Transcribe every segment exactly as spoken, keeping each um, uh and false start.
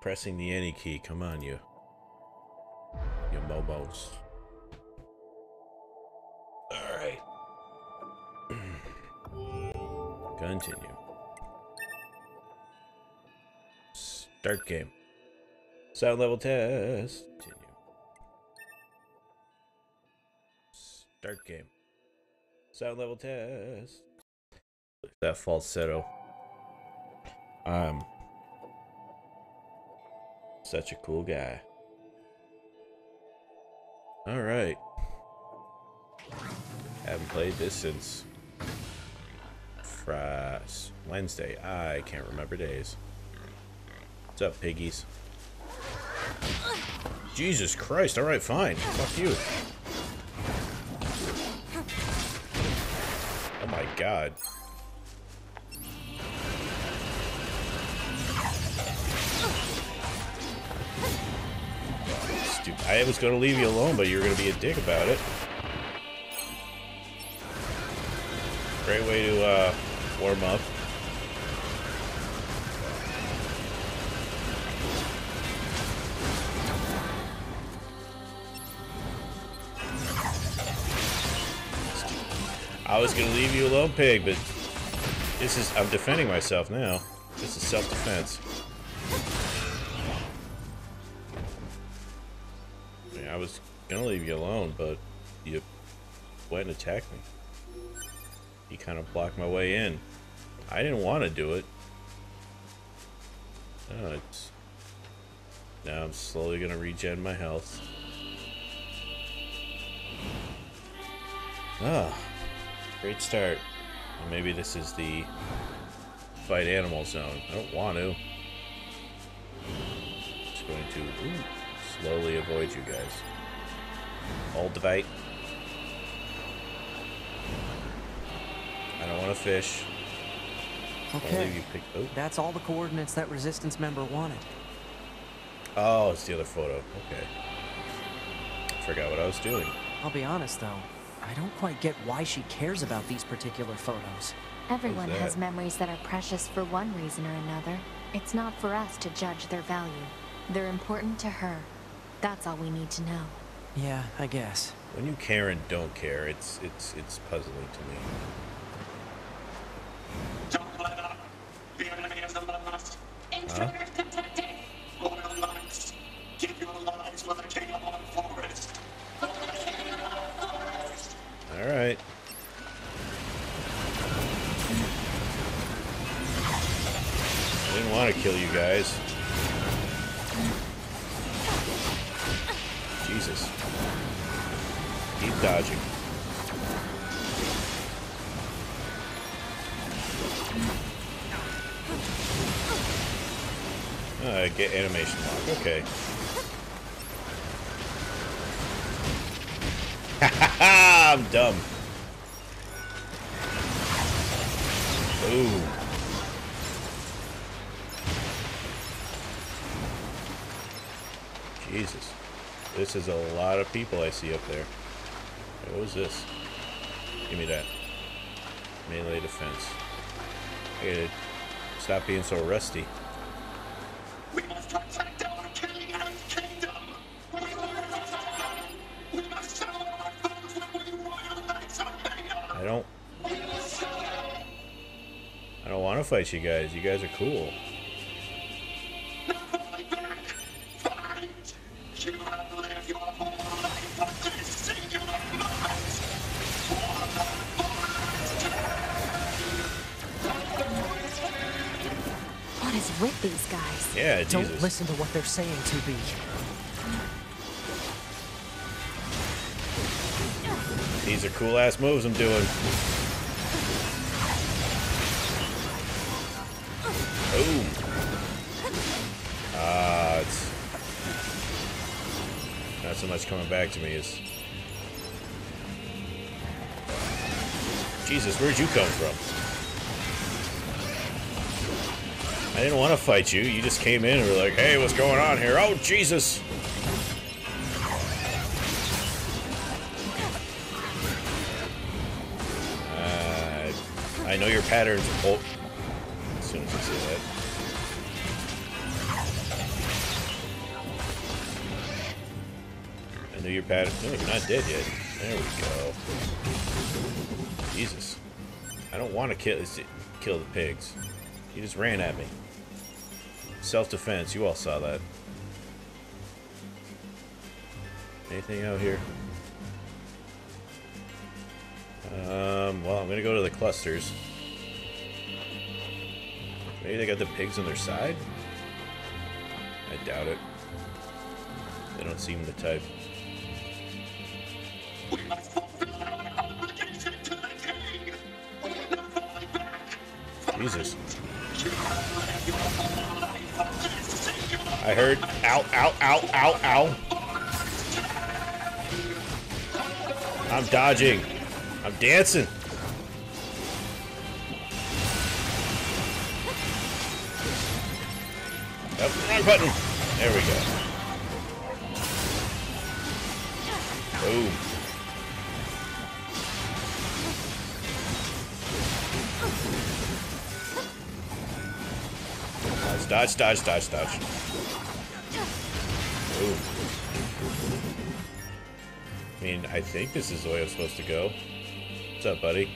pressing the any key. Come on, you. You mobos. Alright. Continue. Start game. Sound level test. Continue. Start game. Sound level test. Look at that falsetto. Um. Such a cool guy. Alright. Haven't played this since Friday, Wednesday. I can't remember days. What's up, piggies? Jesus Christ, alright, fine. Fuck you. Oh my god. I was gonna leave you alone, but you were gonna be a dick about it. Great way to uh, warm up. I was gonna leave you alone, pig, but this is, I'm defending myself now. This is self-defense. I was gonna leave you alone, but you went and attacked me. You kind of blocked my way in. I didn't want to do it. Oh, it's... Now I'm slowly gonna regen my health. Ah, great start. Well, maybe this is the fight animal zone. I don't want to. Just going to... Ooh. Slowly avoid you guys. Hold the bait. I don't want to fish. Okay. You pick oh. That's all the coordinates that resistance member wanted. Oh, it's the other photo. Okay. Forgot what I was doing. I'll be honest though, I don't quite get why she cares about these particular photos. Everyone has memories that are precious for one reason or another. It's not for us to judge their value. They're important to her. That's all we need to know. Yeah, I guess. When you care and don't care, it's it's it's puzzling to me. Don't let up. The enemy is lost. Intruders detected. Loyal knights, give your lives with the king of the forest. All right. I didn't want to kill you guys. Jesus. Keep dodging. Uh, get animation lock. Okay. Ha I'm dumb. Ooh. Jesus. This is a lot of people I see up there. What was this? Give me that. Melee defense. I gotta stop being so rusty. We must protect our king and kingdom. We must We must show our foes that we royal knights are made of. I don't. I don't want to fight you guys. You guys are cool. With these guys. Yeah, Jesus. Don't listen to what they're saying, two B. These are cool ass moves I'm doing. Oh. Ah, uh, it's not so much coming back to me as Jesus, where'd you come from? I didn't want to fight you, you just came in and were like, hey, what's going on here? Oh, Jesus! Uh, I know your patterns. Oh, as soon as I see that. I knew your pattern. No, you're not dead yet. There we go. Jesus. I don't want to kill, kill the pigs. He just ran at me. Self-defense. You all saw that. Anything out here? Um, well, I'm going to go to the clusters. Maybe they got the pigs on their side? I doubt it. They don't seem the type. Jesus. I heard. Ow, ow, ow, ow, ow. I'm dodging. I'm dancing. Up, wrong button. There we go. Boom. Dodge, dodge, dodge, dodge. Boom. I mean, I think this is the way I'm supposed to go. What's up, buddy?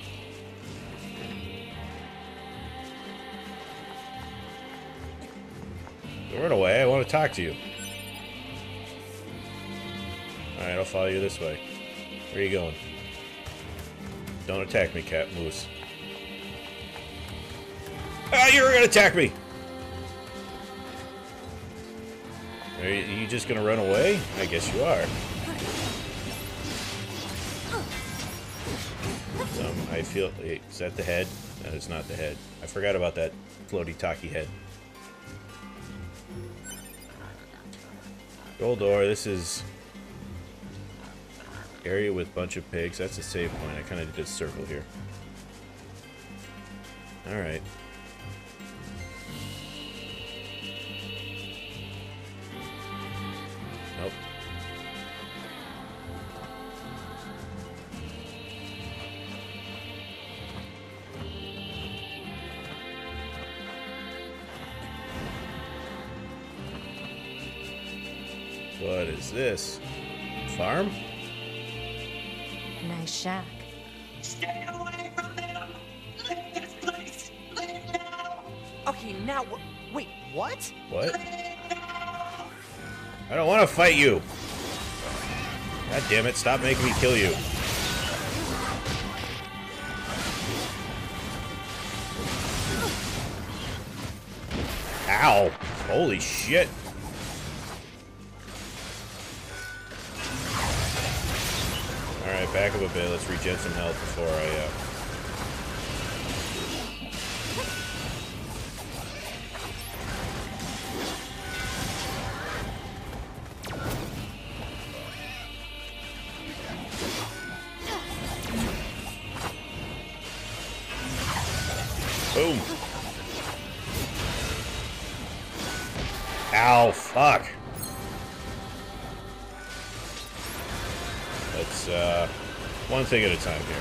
Don't run away, I want to talk to you. Alright, I'll follow you this way. Where are you going? Don't attack me, cat moose. Ah, you were gonna attack me! Are you just gonna run away? I guess you are. Um, I feel... Is that the head? No, it's not the head. I forgot about that floaty-talky head. Gold ore, this is... Area with bunch of pigs. That's a save point. I kind of did a circle here. Alright. Nope. What is this? Farm? Nice shack. Stay away from them! Leave this place! Leave now! Okay, now wait, what? What? I don't want to fight you. God damn it, stop making me kill you. Ow! Holy shit! Alright, back up a bit. Let's regen some health before I, uh... Boom. Ow, fuck. Let's, uh, one thing at a time here.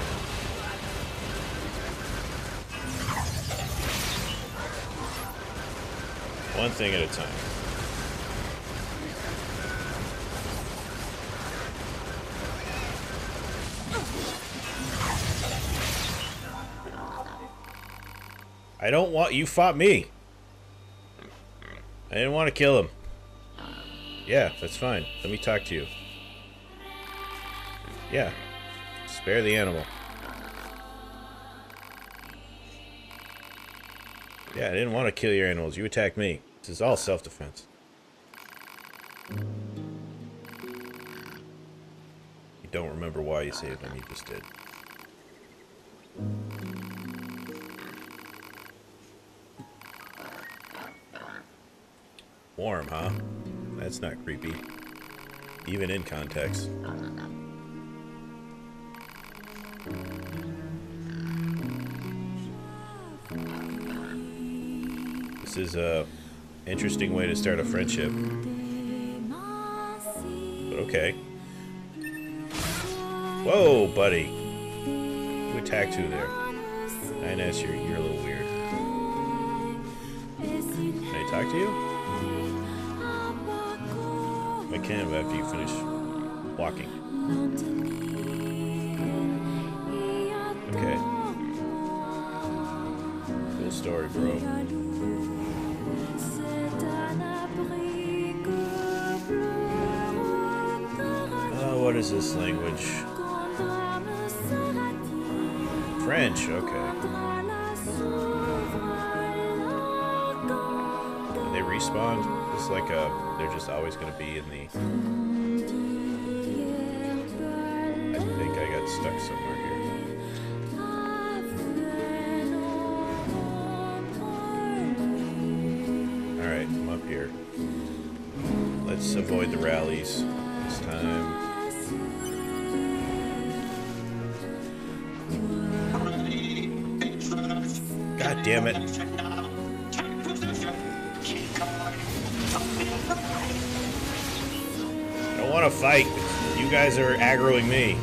One thing at a time. I don't want... You fought me. I didn't want to kill him. Yeah, that's fine. Let me talk to you. Yeah. Spare the animal. Yeah, I didn't want to kill your animals. You attacked me. This is all self-defense. You don't remember why you saved him. You just did. Warm, huh? That's not creepy. Even in context. This is a interesting way to start a friendship. But okay. Whoa, buddy. Who attacked who there? nine S, you're, you're a little weird. Can I talk to you? I can after you finish walking. Okay. Cool story, bro. Oh, what is this language? French, okay. When they respawn, it's like a, they're just always going to be in the... Stuck somewhere here. Alright, I'm up here. Let's avoid the rallies this time. God damn it. I don't want to fight. You guys are aggroing me.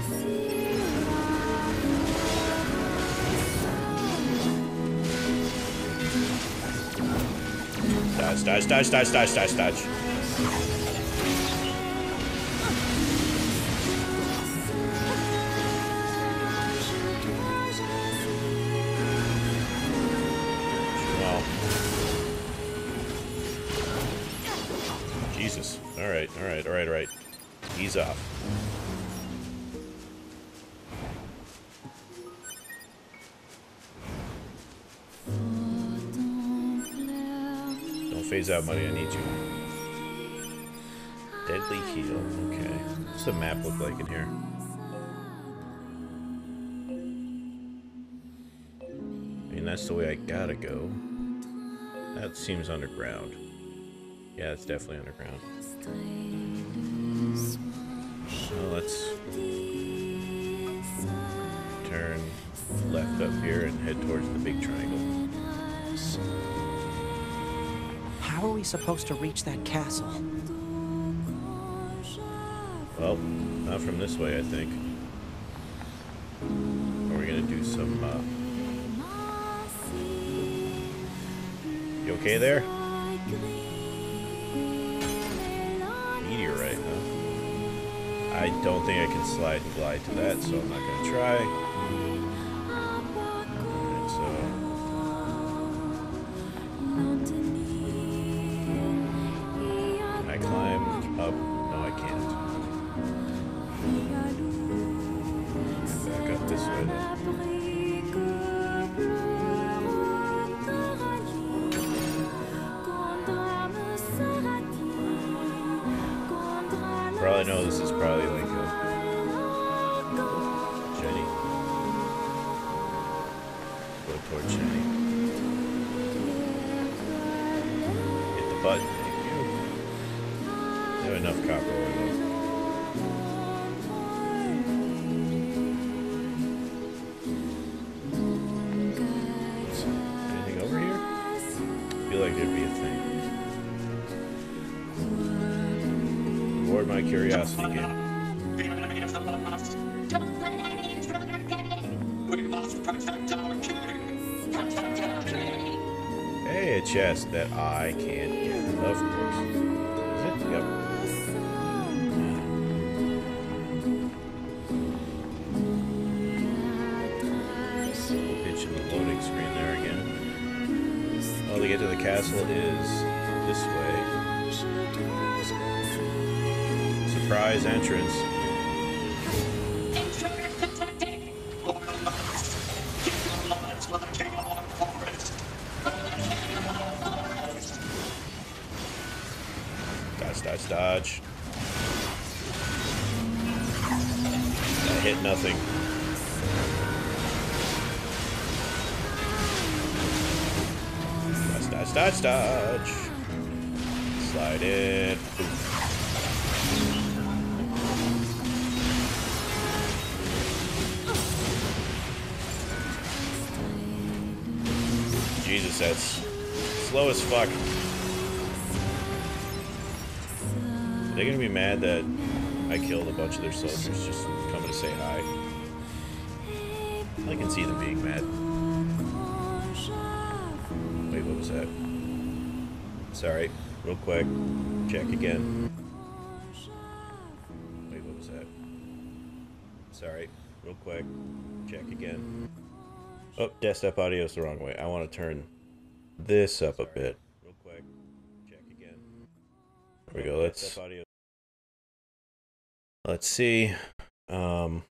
Dodge, dodge, dodge, dodge, dodge, dodge. Wow. Jesus. All right, all right, all right, all right. Ease off. Phase out money, I need you. Deadly heal, okay. What's the map look like in here? I mean, that's the way I gotta go. That seems underground. Yeah, it's definitely underground. So let's turn left up here and head towards the big triangle. How are we supposed to reach that castle? Well, not from this way, I think. Are we gonna do some, uh... You okay there? Meteorite, huh? I don't think I can slide and glide to that, so I'm not gonna try. Probably know this is probably like a Jenny. Go toward Jenny. Hit the button, thank you. I have enough copper oil. Is there anything over here? I feel like there'd be a thing. My curiosity again. Hey, a chest that I can't get. Of course. Is it? Yep. Pitch in the loading screen there again. All to get to the castle is this way. Surprise entrance. Dodge, dodge, dodge. I hit nothing. Dodge, dodge, dodge, dodge. Slide in. Jesus, that's slow as fuck. Are they gonna be mad that I killed a bunch of their soldiers just coming to say hi? I can see them being mad. Wait, what was that? Sorry, real quick. Check again. Wait, what was that? Sorry, real quick. Check again. Oh, desktop audio is the wrong way. I want to turn this up a bit. Real quick. Check again. There we go. Let's let's see. Um,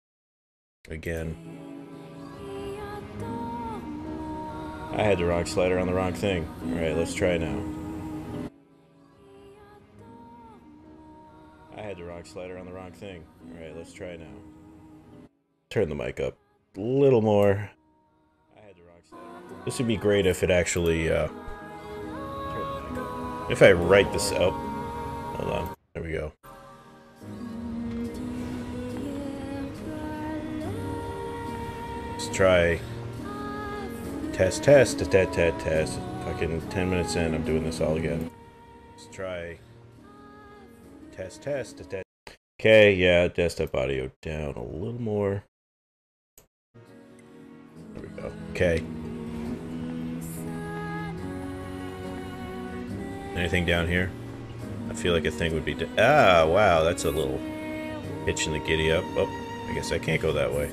again. I had the wrong slider on the wrong thing. All right, let's try now. I had the wrong slider on the wrong thing. All right, let's try now. Turn the mic up a little more. I had the wrong slider. This would be great if it actually. Uh, turn the mic up. If I write this out. Hold on. There we go. Let's try. Test, test, test, test, test. Fucking ten minutes in, I'm doing this all again. Let's try. Test, test, test. Okay, yeah, desktop audio down a little more. There we go. Okay. Anything down here? I feel like a thing would be. Ah, wow, that's a little hitch in the giddy up. Oh, I guess I can't go that way.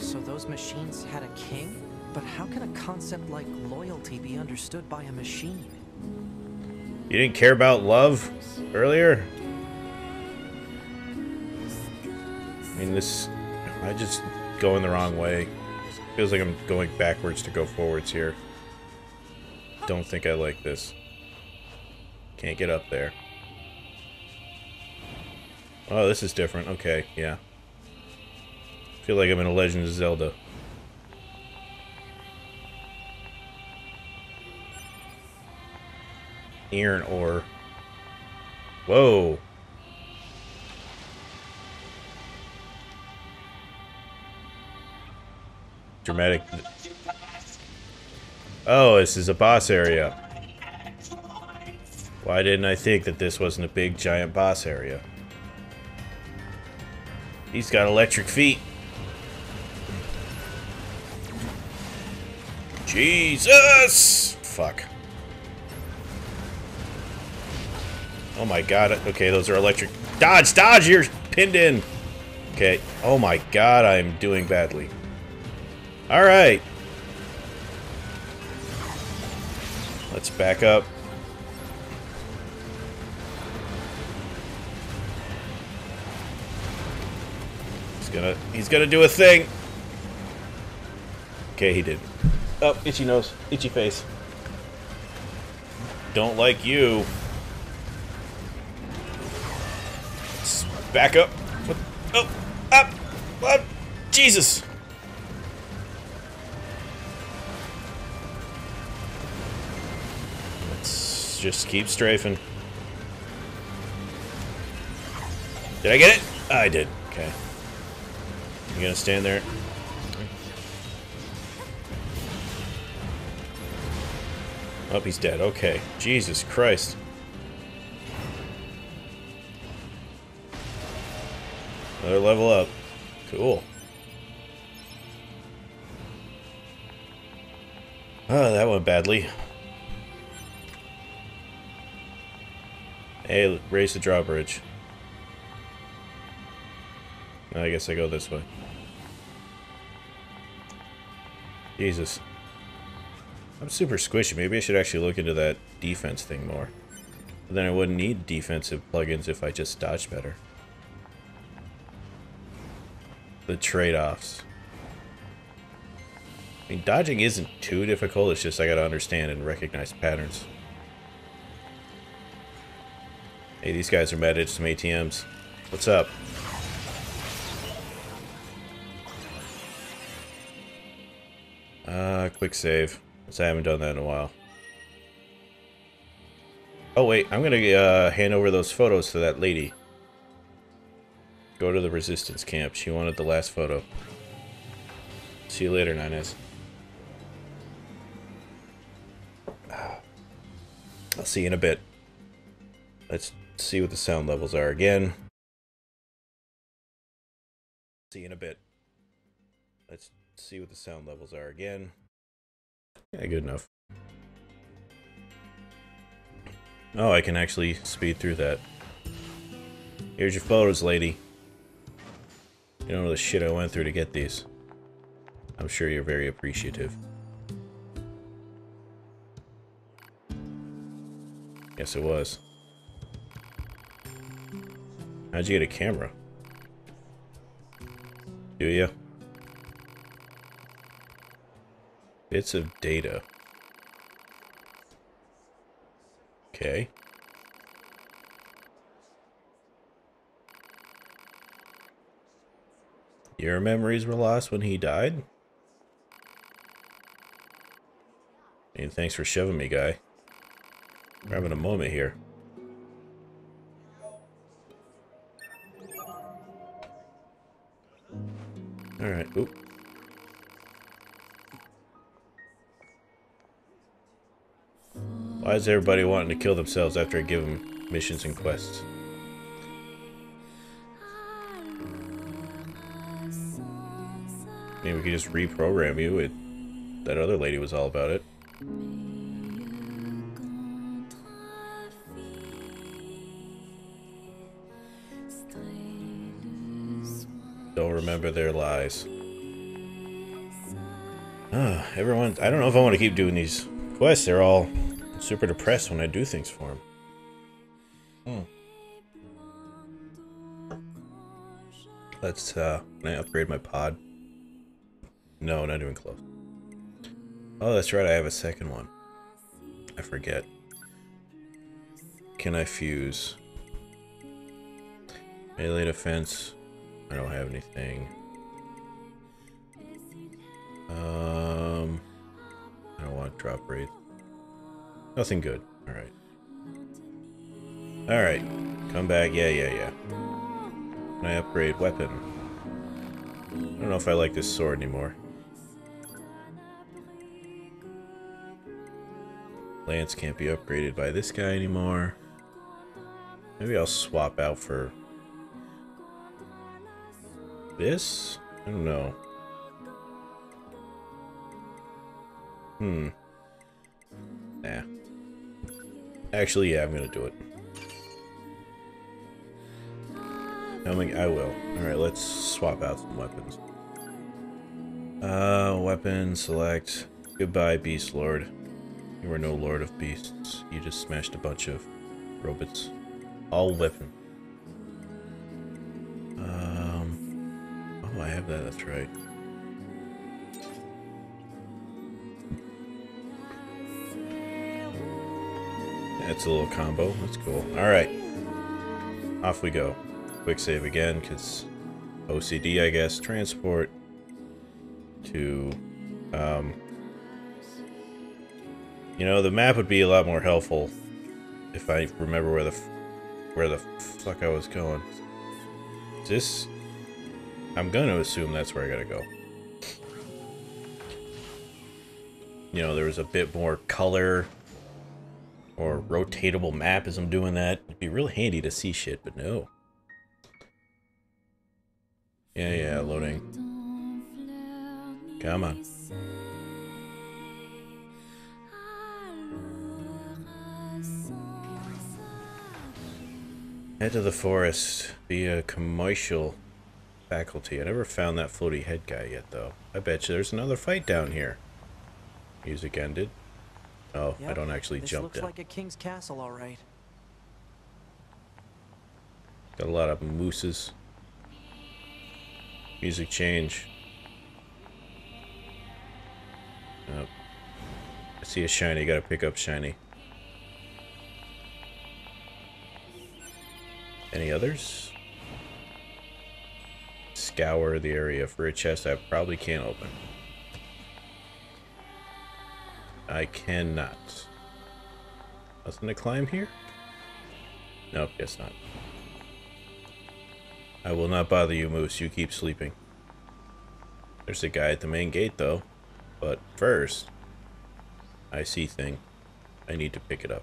So those machines had a king? But how can a concept like loyalty be understood by a machine? You didn't care about love earlier? I mean, this... I just going the wrong way. Feels like I'm going backwards to go forwards here. Don't think I like this. Can't get up there. Oh, this is different. Okay, yeah. Feel like I'm in a Legend of Zelda. Iron ore. Whoa. Dramatic. Oh, this is a boss area. Why didn't I think that this wasn't a big giant boss area? He's got electric feet. Jesus! Fuck. Oh my god, okay, those are electric. Dodge, dodge, you're pinned in! Okay, oh my god, I'm doing badly. Alright. Let's back up. He's gonna, he's gonna do a thing! Okay, he did. Oh, itchy nose, itchy face. Don't like you. Back up. Oh, up, up. Jesus. Let's just keep strafing. Did I get it? I did. Okay. I'm gonna stand there. Oh, he's dead. Okay. Jesus Christ. Another level up. Cool. Oh, that went badly. Hey, raise the drawbridge. I guess I go this way. Jesus. I'm super squishy. Maybe I should actually look into that defense thing more. But then I wouldn't need defensive plugins if I just dodged better. The trade-offs. I mean, dodging isn't too difficult, it's just I gotta understand and recognize patterns. Hey, these guys are mad at some A T Ms. What's up? Uh, quick save. Because I haven't done that in a while. Oh wait, I'm gonna uh, hand over those photos to that lady. Go to the resistance camp. She wanted the last photo. See you later, nine S. I'll see you in a bit. Let's see what the sound levels are again. See you in a bit. Let's see what the sound levels are again. Yeah, good enough. Oh, I can actually speed through that. Here's your photos, lady. You don't know the shit I went through to get these. I'm sure you're very appreciative. Yes, it was. How'd you get a camera? Do you? Bits of data. Okay. Your memories were lost when he died? I mean, thanks for shoving me, guy. We're having a moment here. Alright, oop. Why is everybody wanting to kill themselves after I give them missions and quests? I mean, we could just reprogram you. It, that other lady was all about it. Don't remember their lies. Uh, everyone, I don't know if I want to keep doing these quests. They're all super depressed when I do things for them. Hmm. Let's, uh, can I upgrade my pod? No, not even close. Oh, that's right, I have a second one. I forget. Can I fuse? Melee defense. I don't have anything. Um, I don't want drop rate. Nothing good. Alright. Alright. Come back. Yeah, yeah, yeah. Can I upgrade weapon? I don't know if I like this sword anymore. Lance can't be upgraded by this guy anymore. Maybe I'll swap out for this? I don't know. Hmm. Nah. Actually, yeah, I'm gonna do it. Coming, I will. Alright, let's swap out some weapons. Uh, weapon, select. Goodbye, Beast Lord. You are no Lord of Beasts. You just smashed a bunch of robots. All weapon. Um, oh, I have that, that's right. That's a little combo, that's cool. Alright. Off we go. Quick save again, because O C D, I guess. Transport to, um... you know, the map would be a lot more helpful if I remember where the f where the fuck I was going. Is this? I'm gonna assume that's where I gotta go. You know, there was a bit more color or rotatable map as I'm doing that. It'd be real handy to see shit, but no. Yeah, yeah, loading. Come on. Head to the forest. Be a commercial faculty. I never found that floaty head guy yet, though. I bet you there's another fight down here. Music ended. Oh, yep. I don't actually this jump looks down. Looks like a king's castle, all right. Got a lot of mooses. Music change. Oh. I see a shiny. Gotta pick up shiny. Any others? Scour the area for a chest I probably can't open. I cannot. Nothing to climb here? Nope, guess not. I will not bother you, Moose. You keep sleeping. There's a guy at the main gate, though. But first, I see thing. I need to pick it up.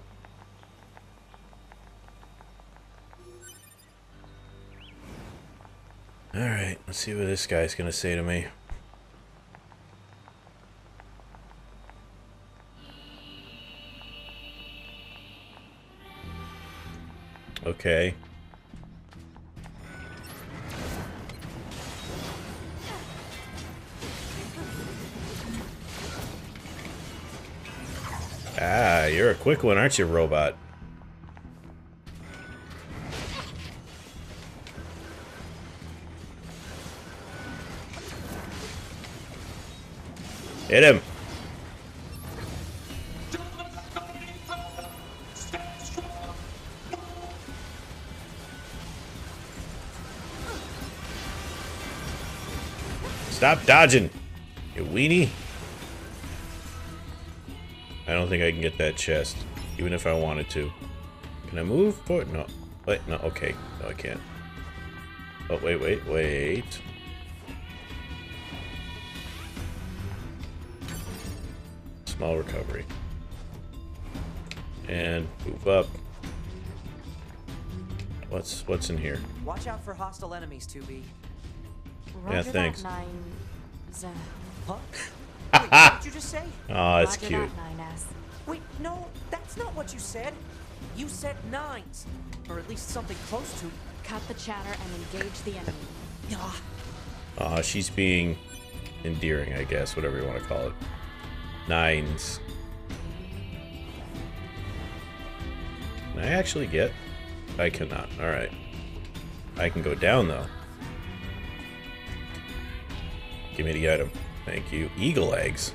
Alright, let's see what this guy's gonna say to me. Okay. Quick one, aren't you, robot? Hit him! Stop dodging, you weenie! I don't think I can get that chest, even if I wanted to. Can I move forward? No. Wait, no, okay. No, I can't. Oh, wait, wait, wait. Small recovery. And move up. What's what's in here? Watch out for hostile enemies, two B. Yeah, thanks. That huh? Wait, what did you just say? Oh, that's Roger cute. That Wait, no, that's not what you said. You said nines, or at least something close to. Cut the chatter and engage the enemy. Ah, uh, she's being endearing, I guess, whatever you want to call it. Nines. Can I actually get? I cannot. All right. I can go down though. Give me the item. Thank you. Eagle eggs.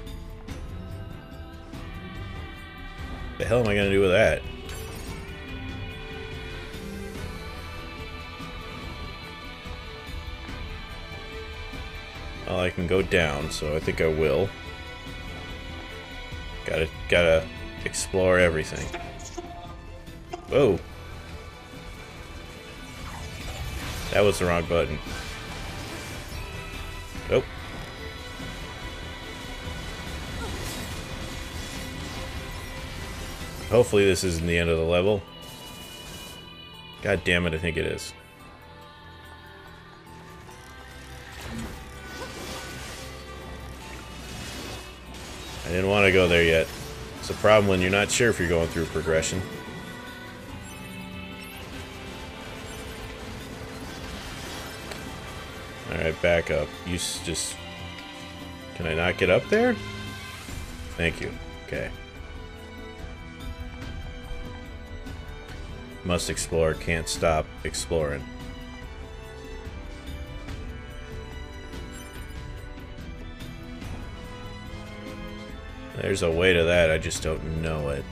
The hell am I gonna do with that? Well, I can go down, so I think I will. Gotta, gotta explore everything. Whoa. That was the wrong button. Nope. Hopefully this isn't the end of the level. God damn it, I think it is. I didn't want to go there yet. It's a problem when you're not sure if you're going through progression. Alright, back up. You just... Can I not get up there? Thank you. Okay. Must explore, can't stop exploring. There's a way to that, I just don't know it.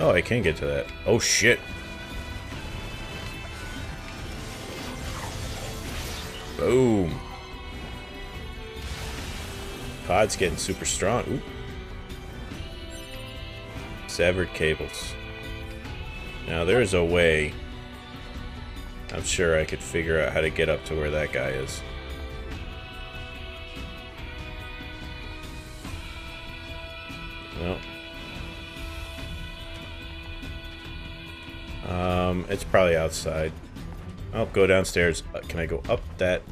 Oh, I can get to that. Oh shit! Boom! Pod's getting super strong. Ooh. Severed cables. Now there's a way. I'm sure I could figure out how to get up to where that guy is. No. Um, it's probably outside. I'll go downstairs. Uh, can I go up that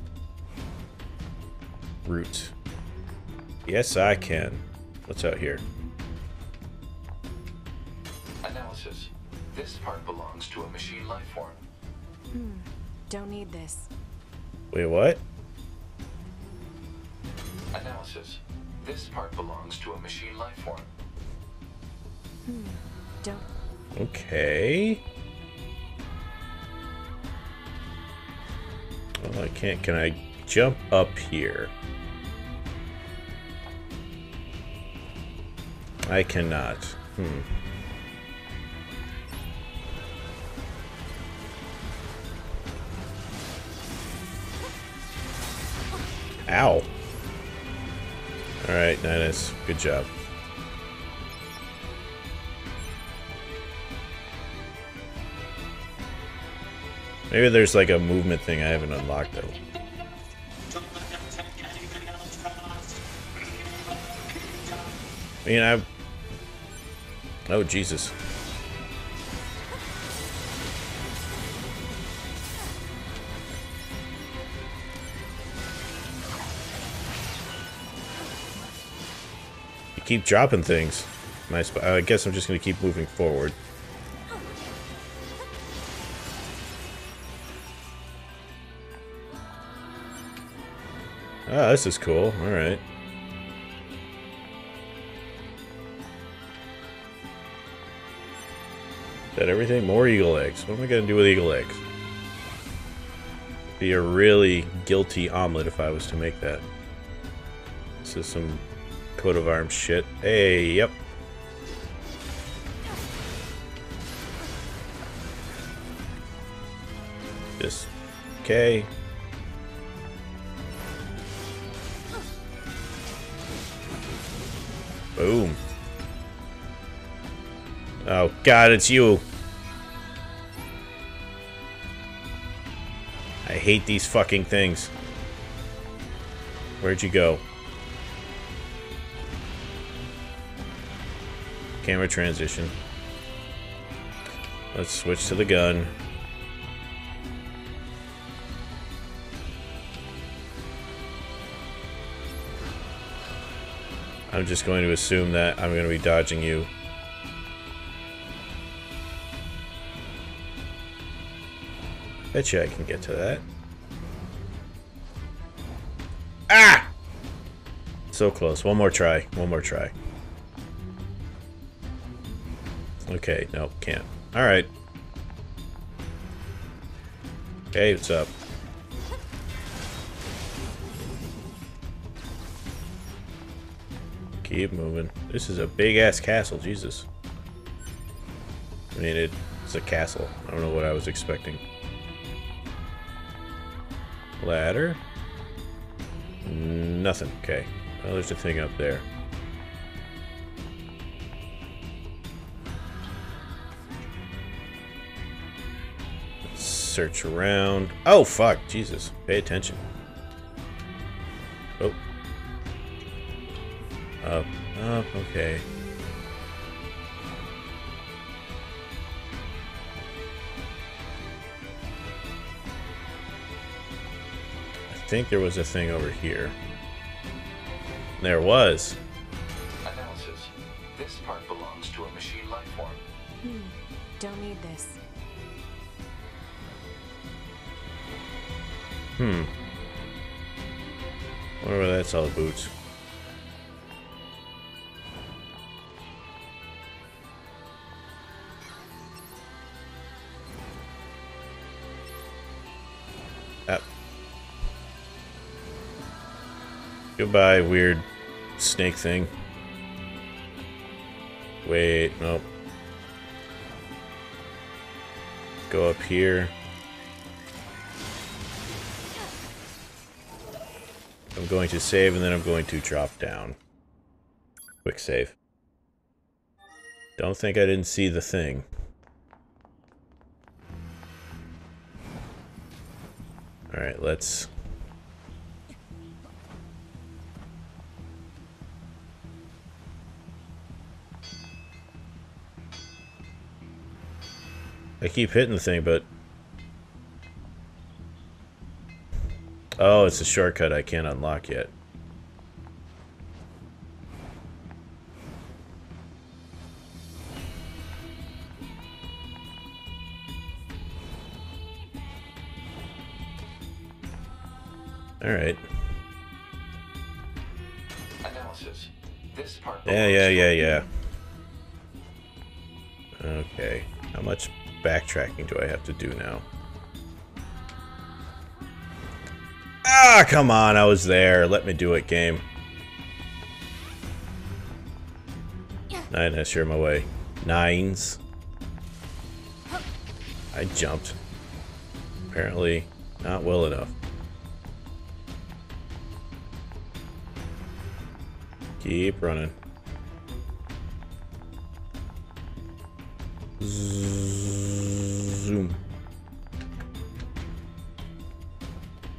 route? Yes, I can. What's out here? Analysis. This part belongs to a machine life form. Hmm. Don't need this. Wait, what? Analysis. This part belongs to a machine life form. Hmm. Don't. Okay. Well, I can't. Can I jump up here? I cannot. Hmm. Ow. Alright, nine S. Good job. Maybe there's like a movement thing I haven't unlocked though. I mean, I've... Oh, Jesus. You keep dropping things. Nice, but I guess I'm just going to keep moving forward. Oh, this is cool. Alright. Is that everything? More eagle eggs. What am I going to do with eagle eggs? Be a really guilty omelet if I was to make that. This is some coat of arms shit. Hey, yep. Just, okay. Boom. Oh god, it's you. I hate these fucking things. Where'd you go? Camera transition. Let's switch to the gun. I'm just going to assume that I'm going to be dodging you. Betcha I can get to that. Ah! So close. One more try. One more try. Okay, nope, can't. Alright. Hey, what's up? Keep moving. This is a big-ass castle, Jesus. I mean, it, it's a castle. I don't know what I was expecting. Ladder? Nothing. Okay. Oh, there's a thing up there. Let's search around. Oh, fuck. Jesus. Pay attention. Oh. Up, up, okay. I think there was a thing over here. There was. Analysis. This part belongs to a machine life form. Hmm. Don't need this. Hmm. Where were that's all the boots? Goodbye, weird snake thing. Wait, nope. Go up here. I'm going to save and then I'm going to drop down. Quick save. Don't think I didn't see the thing. Alright, let's... I keep hitting the thing, but... Oh, it's a shortcut I can't unlock yet. Alright. Analysis. This part yeah, yeah, yeah, yeah. Okay. How much... backtracking do I have to do now? Ah, come on, I was there. Let me do it, game. nine S, you're my way. Nines. I jumped. Apparently, not well enough. Keep running. Zoom.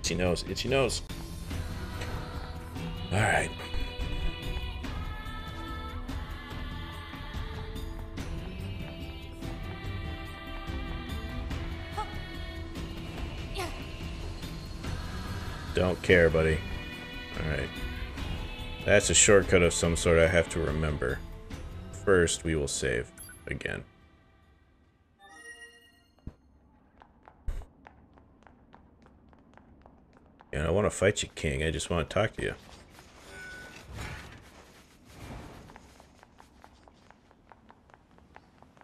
Itchy nose, itchy nose. Alright. Don't care, buddy. Alright. That's a shortcut of some sort I have to remember. First, we will save again. And I want to fight you, King. I just want to talk to you.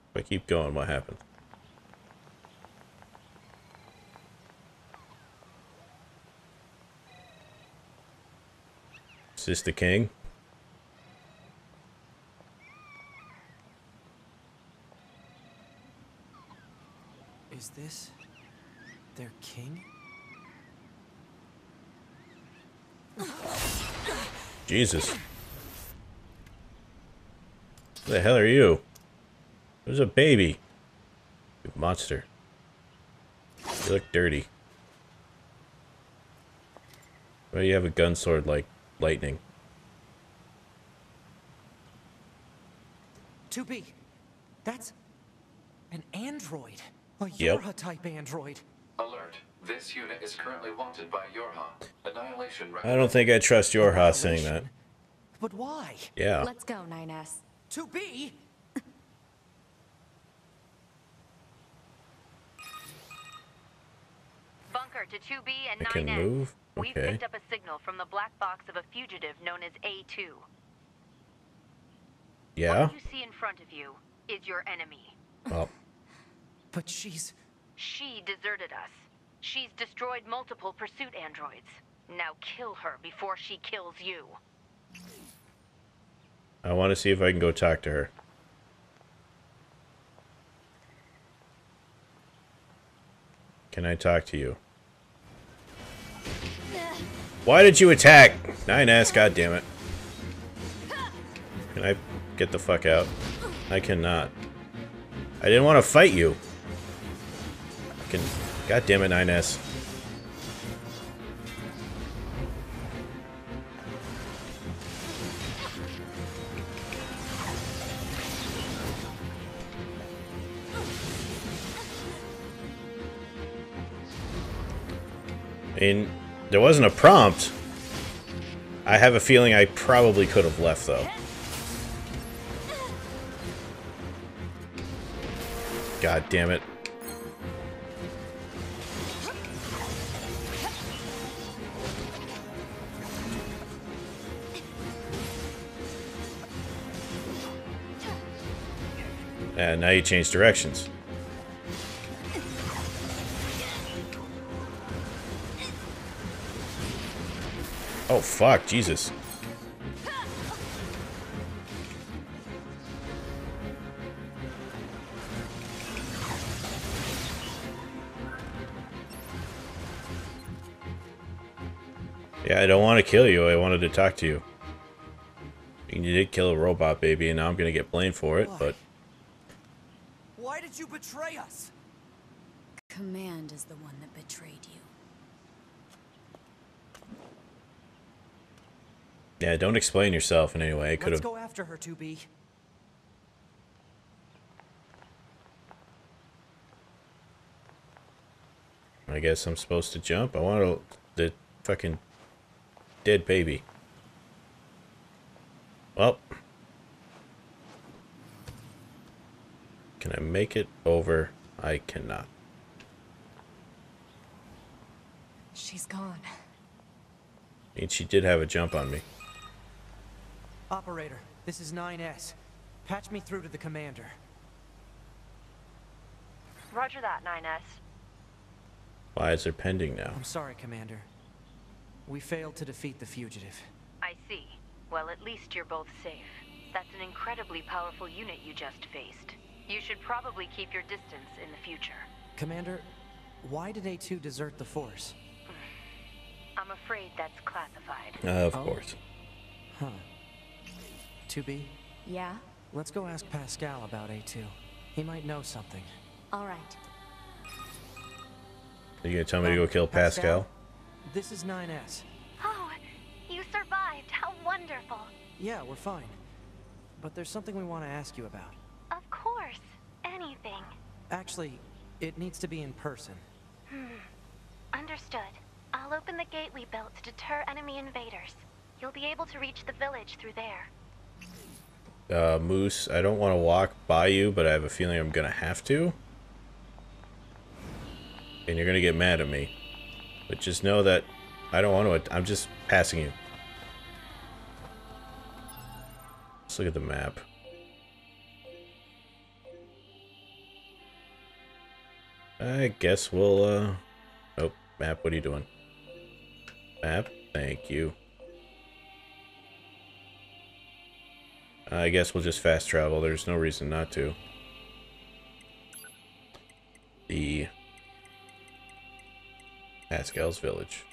If I keep going, what happens? Is this the king? Is this their king? Jesus. Who the hell are you? There's a baby. You monster. You look dirty. Why do you have a gun sword like lightning? two B. That's an android. A YoRHa yep. type android. Alert. This unit is currently wanted by YoRHa. Annihilation. I don't think I trust YoRHa saying that. But why? Yeah. Let's go, nine S. two B. Bunker to two B and nine S. I can move. Okay. We've picked up a signal from the black box of a fugitive known as A two. Yeah. What you see in front of you is your enemy. Oh. But she's she deserted us. She's destroyed multiple pursuit androids. Now kill her before she kills you. I want to see if I can go talk to her. Can I talk to you? Why did you attack? nine S, goddammit. Can I get the fuck out? I cannot. I didn't want to fight you. I can... God damn it, nine S. I mean, there wasn't a prompt. I have a feeling I probably could have left, though. God damn it. And now you change directions. Oh fuck, Jesus. Yeah, I don't want to kill you, I wanted to talk to you. You did kill a robot baby, and now I'm gonna get blamed for it, but... Why did you betray us? Command is the one that betrayed you. Yeah, don't explain yourself in any way. I could have... Let's go after her, two B. I guess I'm supposed to jump. I want to... the fucking... dead baby. Well... Can I make it over? I cannot. She's gone. I mean, she did have a jump on me. Operator, this is nine S. Patch me through to the commander. Roger that, nine S. Why is there pending now? I'm sorry, Commander. We failed to defeat the fugitive. I see. Well, at least you're both safe. That's an incredibly powerful unit you just faced. You should probably keep your distance in the future. Commander, why did A two desert the force? I'm afraid that's classified. Uh, of oh. course. Huh. two B? Yeah? Let's go ask Pascal about A two. He might know something. Alright. Are you gonna tell me um, to go kill Pascal? Pascal? This is nine S. Oh, you survived. How wonderful. Yeah, we're fine. But there's something we want to ask you about. Of course. Anything. Actually, it needs to be in person. Hmm. Understood. I'll open the gate we built to deter enemy invaders. You'll be able to reach the village through there. Uh, Moose, I don't want to walk by you, but I have a feeling I'm gonna have to. And you're gonna get mad at me. But just know that I don't want to. I'm just passing you. Let's look at the map. I guess we'll, uh... oh, map, what are you doing? Map, thank you. I guess we'll just fast travel. There's no reason not to. The... Pascal's village.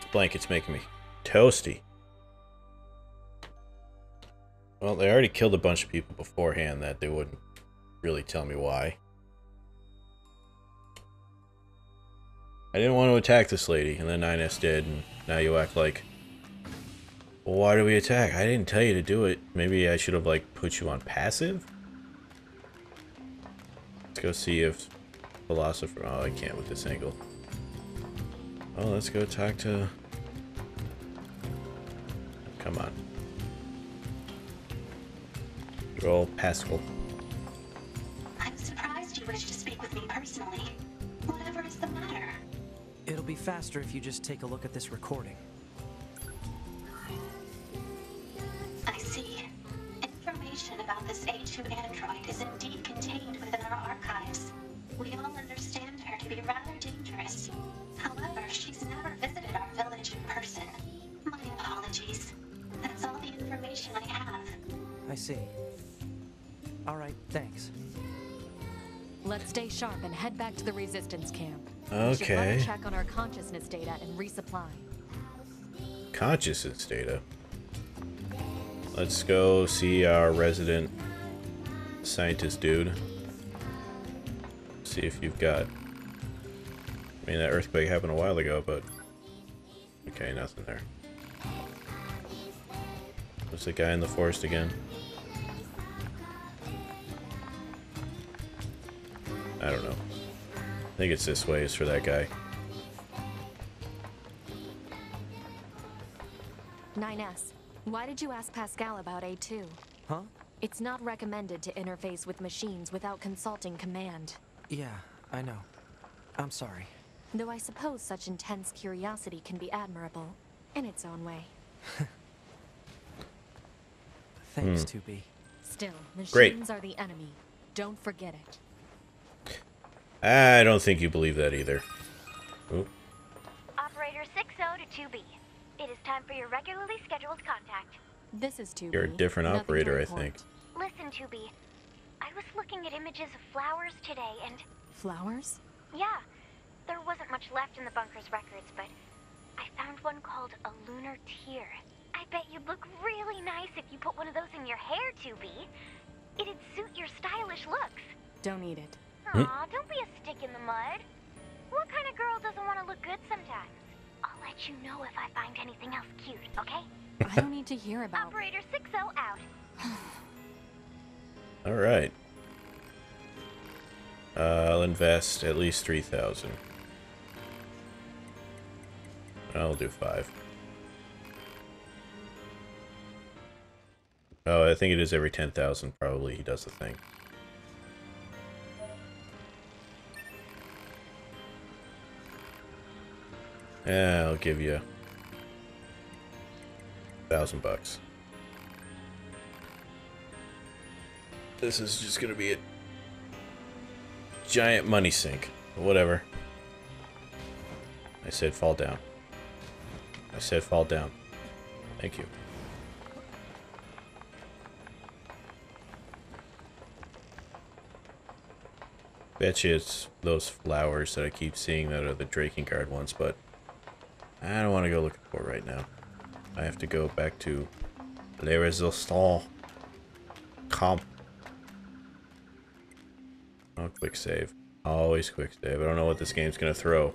This blanket's making me toasty. Well, they already killed a bunch of people beforehand that they wouldn't really tell me why. I didn't want to attack this lady, and then nine S did, and now you act like, well, why do we attack? I didn't tell you to do it. Maybe I should have, like, put you on passive? Let's go see if Philosopher... oh, I can't with this angle. Oh, let's go talk to... come on. Roll Pascal. I'm surprised you wish to speak with me personally. Whatever is the matter? It'll be faster if you just take a look at this recording. I see. Information about this A two android is indeed contained within our archives. We all understand her to be rather dangerous. However, she's never visited our village in person. My apologies. That's all the information I have. I see. All right, thanks. Let's stay sharp and head back to the resistance camp. Okay. We should run a check on our consciousness data and resupply. Consciousness data. Let's go see our resident scientist dude. See if you've got... I mean, that earthquake happened a while ago, but... okay, nothing there. There's the guy in the forest again. I don't know. I think it's this way, it's for that guy. nine S, why did you ask Pascal about A two? Huh? It's not recommended to interface with machines without consulting command. Yeah, I know. I'm sorry. Though I suppose such intense curiosity can be admirable, in its own way. Thanks, hmm. two B. Still, machines Great. are the enemy. Don't forget it. I don't think you believe that either. Ooh. Operator six zero to two B. It is time for your regularly scheduled contact. This is two B. You're a different Nothing operator, I think. Listen, two B. I was looking at images of flowers today and... flowers? Yeah. There wasn't much left in the bunker's records, but I found one called a lunar tear. I bet you'd look really nice if you put one of those in your hair, two B. It'd suit your stylish looks. Don't eat it. Aw, don't be a stick in the mud. What kind of girl doesn't want to look good sometimes? I'll let you know if I find anything else cute, okay? I don't need to hear about Operator six zero out. All right. Uh, I'll invest at least three thousand. I'll do five. Oh, I think it is every ten thousand probably he does the thing. Yeah, I'll give you a thousand bucks. This is just gonna be a giant money sink. Whatever. I said fall down. I said fall down. Thank you. Bet you it's those flowers that I keep seeing that are the Drakengard ones, but I don't want to go looking for it right now. I have to go back to Les Resistants Comp. Oh, quick save. Always quick save. I don't know what this game's going to throw.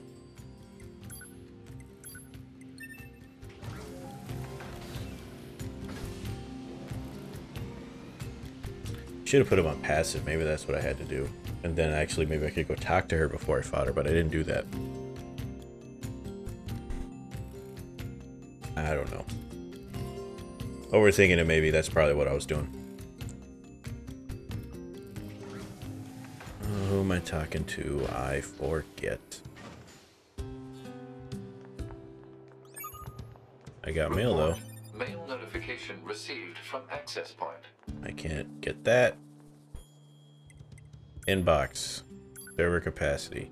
Should have put him on passive. Maybe that's what I had to do. And then actually maybe I could go talk to her before I fought her, but I didn't do that. I don't know. Overthinking it, maybe. That's probably what I was doing. Who am I talking to? I forget. I got mail though. Mail notification received from access point. I can't get that. Inbox. Server capacity.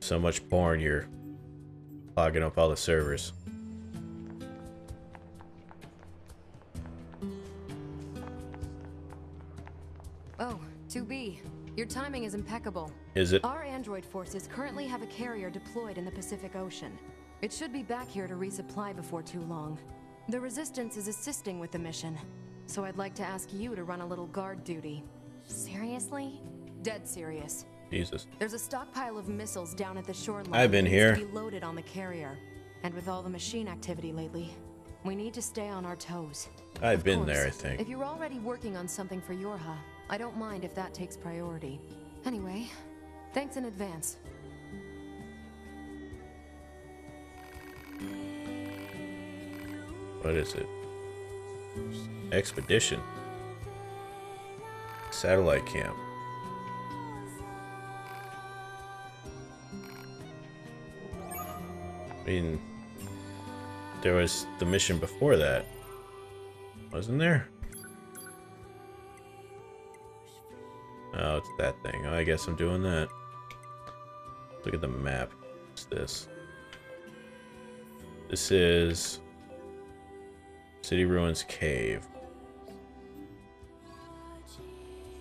So much porn, you're clogging up all the servers. Oh, two B, your timing is impeccable. Is it? Our android forces currently have a carrier deployed in the Pacific Ocean. It should be back here to resupply before too long. The Resistance is assisting with the mission, so I'd like to ask you to run a little guard duty. Seriously? Dead serious. Jesus. There's a stockpile of missiles down at the shoreline. I've been here. Be loaded on the carrier, and with all the machine activity lately, we need to stay on our toes. I've of been course, there, I think. If you're already working on something for YoRHa, I don't mind if that takes priority. Anyway, thanks in advance. What is it? Expedition. Satellite camp. I mean, there was the mission before that, wasn't there? Oh, it's that thing. Oh, I guess I'm doing that. Look at the map. What's this? This is City Ruins Cave.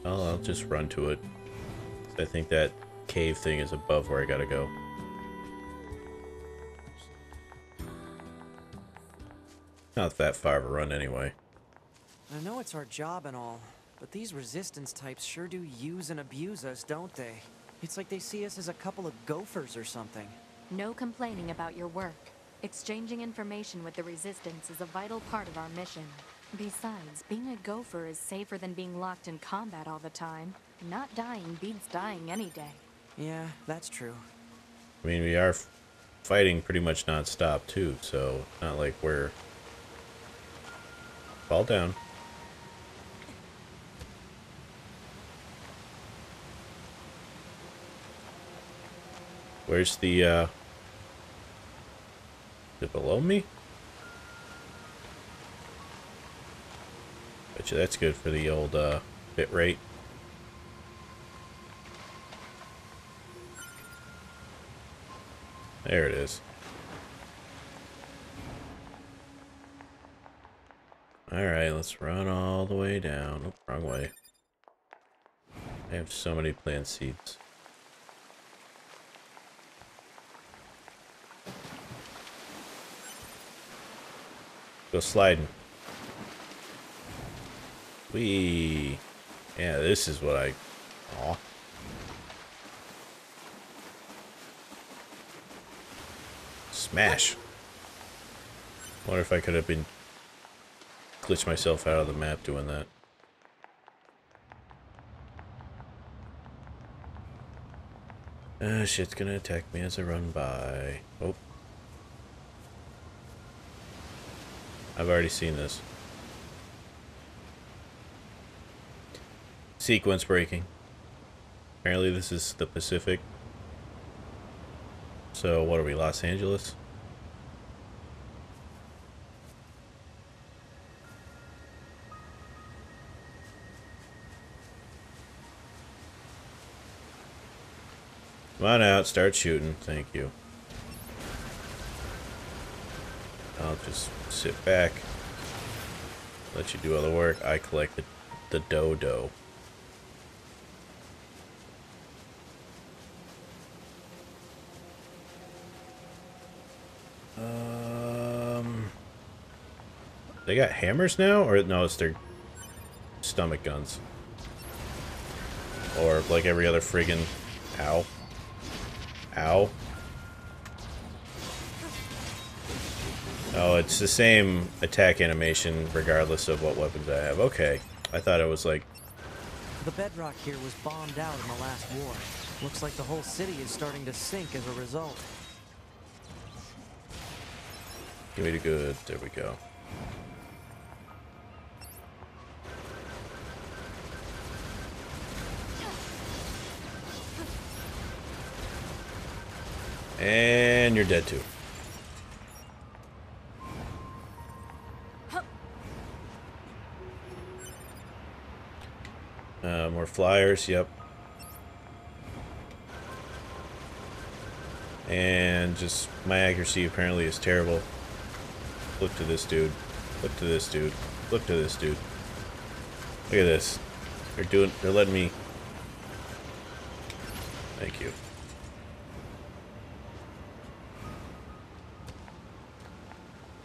Well, I'll just run to it. I think that cave thing is above where I gotta go. Not that far of a run anyway. I know it's our job and all, but these resistance types sure do use and abuse us, don't they? It's like they see us as a couple of gophers or something. No complaining about your work. Exchanging information with the resistance is a vital part of our mission. Besides, being a gopher is safer than being locked in combat all the time. Not dying beats dying any day. Yeah, that's true. I mean, we are fighting pretty much non-stop too, so not like we're... Fall down. Where's the, uh... Is it below me? Betcha that's good for the old, uh, bit rate. There it is. Alright, let's run all the way down. Oop, wrong way. I have so many plant seeds. Go sliding. Whee! Yeah, this is what I... Aw. Smash! Wonder if I could have been... glitch myself out of the map doing that. Ah, shit's gonna attack me as I run by. Oh. I've already seen this. Sequence breaking. Apparently this is the Pacific. So what are we, Los Angeles? Come on out, start shooting, thank you. I'll just sit back, let you do all the work. I collect the, the dodo. Um, they got hammers now? Or no, it's their stomach guns. Or like every other friggin' ow. Ow. Oh, it's the same attack animation regardless of what weapons I have. Okay. I thought it was like... The bedrock here was bombed out in the last war. Looks like the whole city is starting to sink as a result. Give me the good. There we go. And you're dead too. Uh, more flyers, yep. And just, my accuracy apparently is terrible. Look to this dude. Look to this dude. Look to this dude. Look at this. They're doing, they're letting me. Thank you.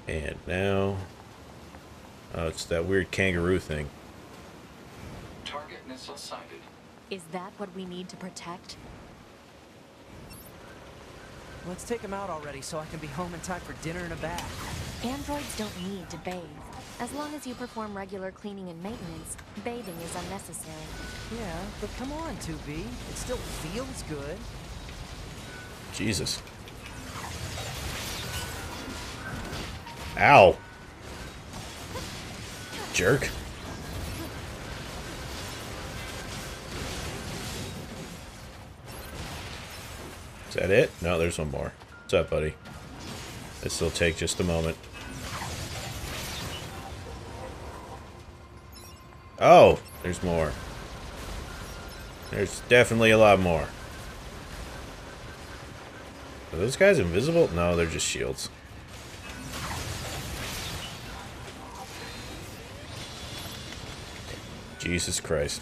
And now, oh, it's that weird kangaroo thing. Target missile sighted. Is that what we need to protect? Let's take him out already so I can be home in time for dinner and a bath. Androids don't need to bathe. As long as you perform regular cleaning and maintenance, bathing is unnecessary. Yeah, but come on, two B. It still feels good. Jesus. Ow. Jerk. Is that it? No, there's one more. What's up, buddy? This will take just a moment. Oh, there's more. There's definitely a lot more. Are those guys invisible? No, they're just shields. Jesus Christ.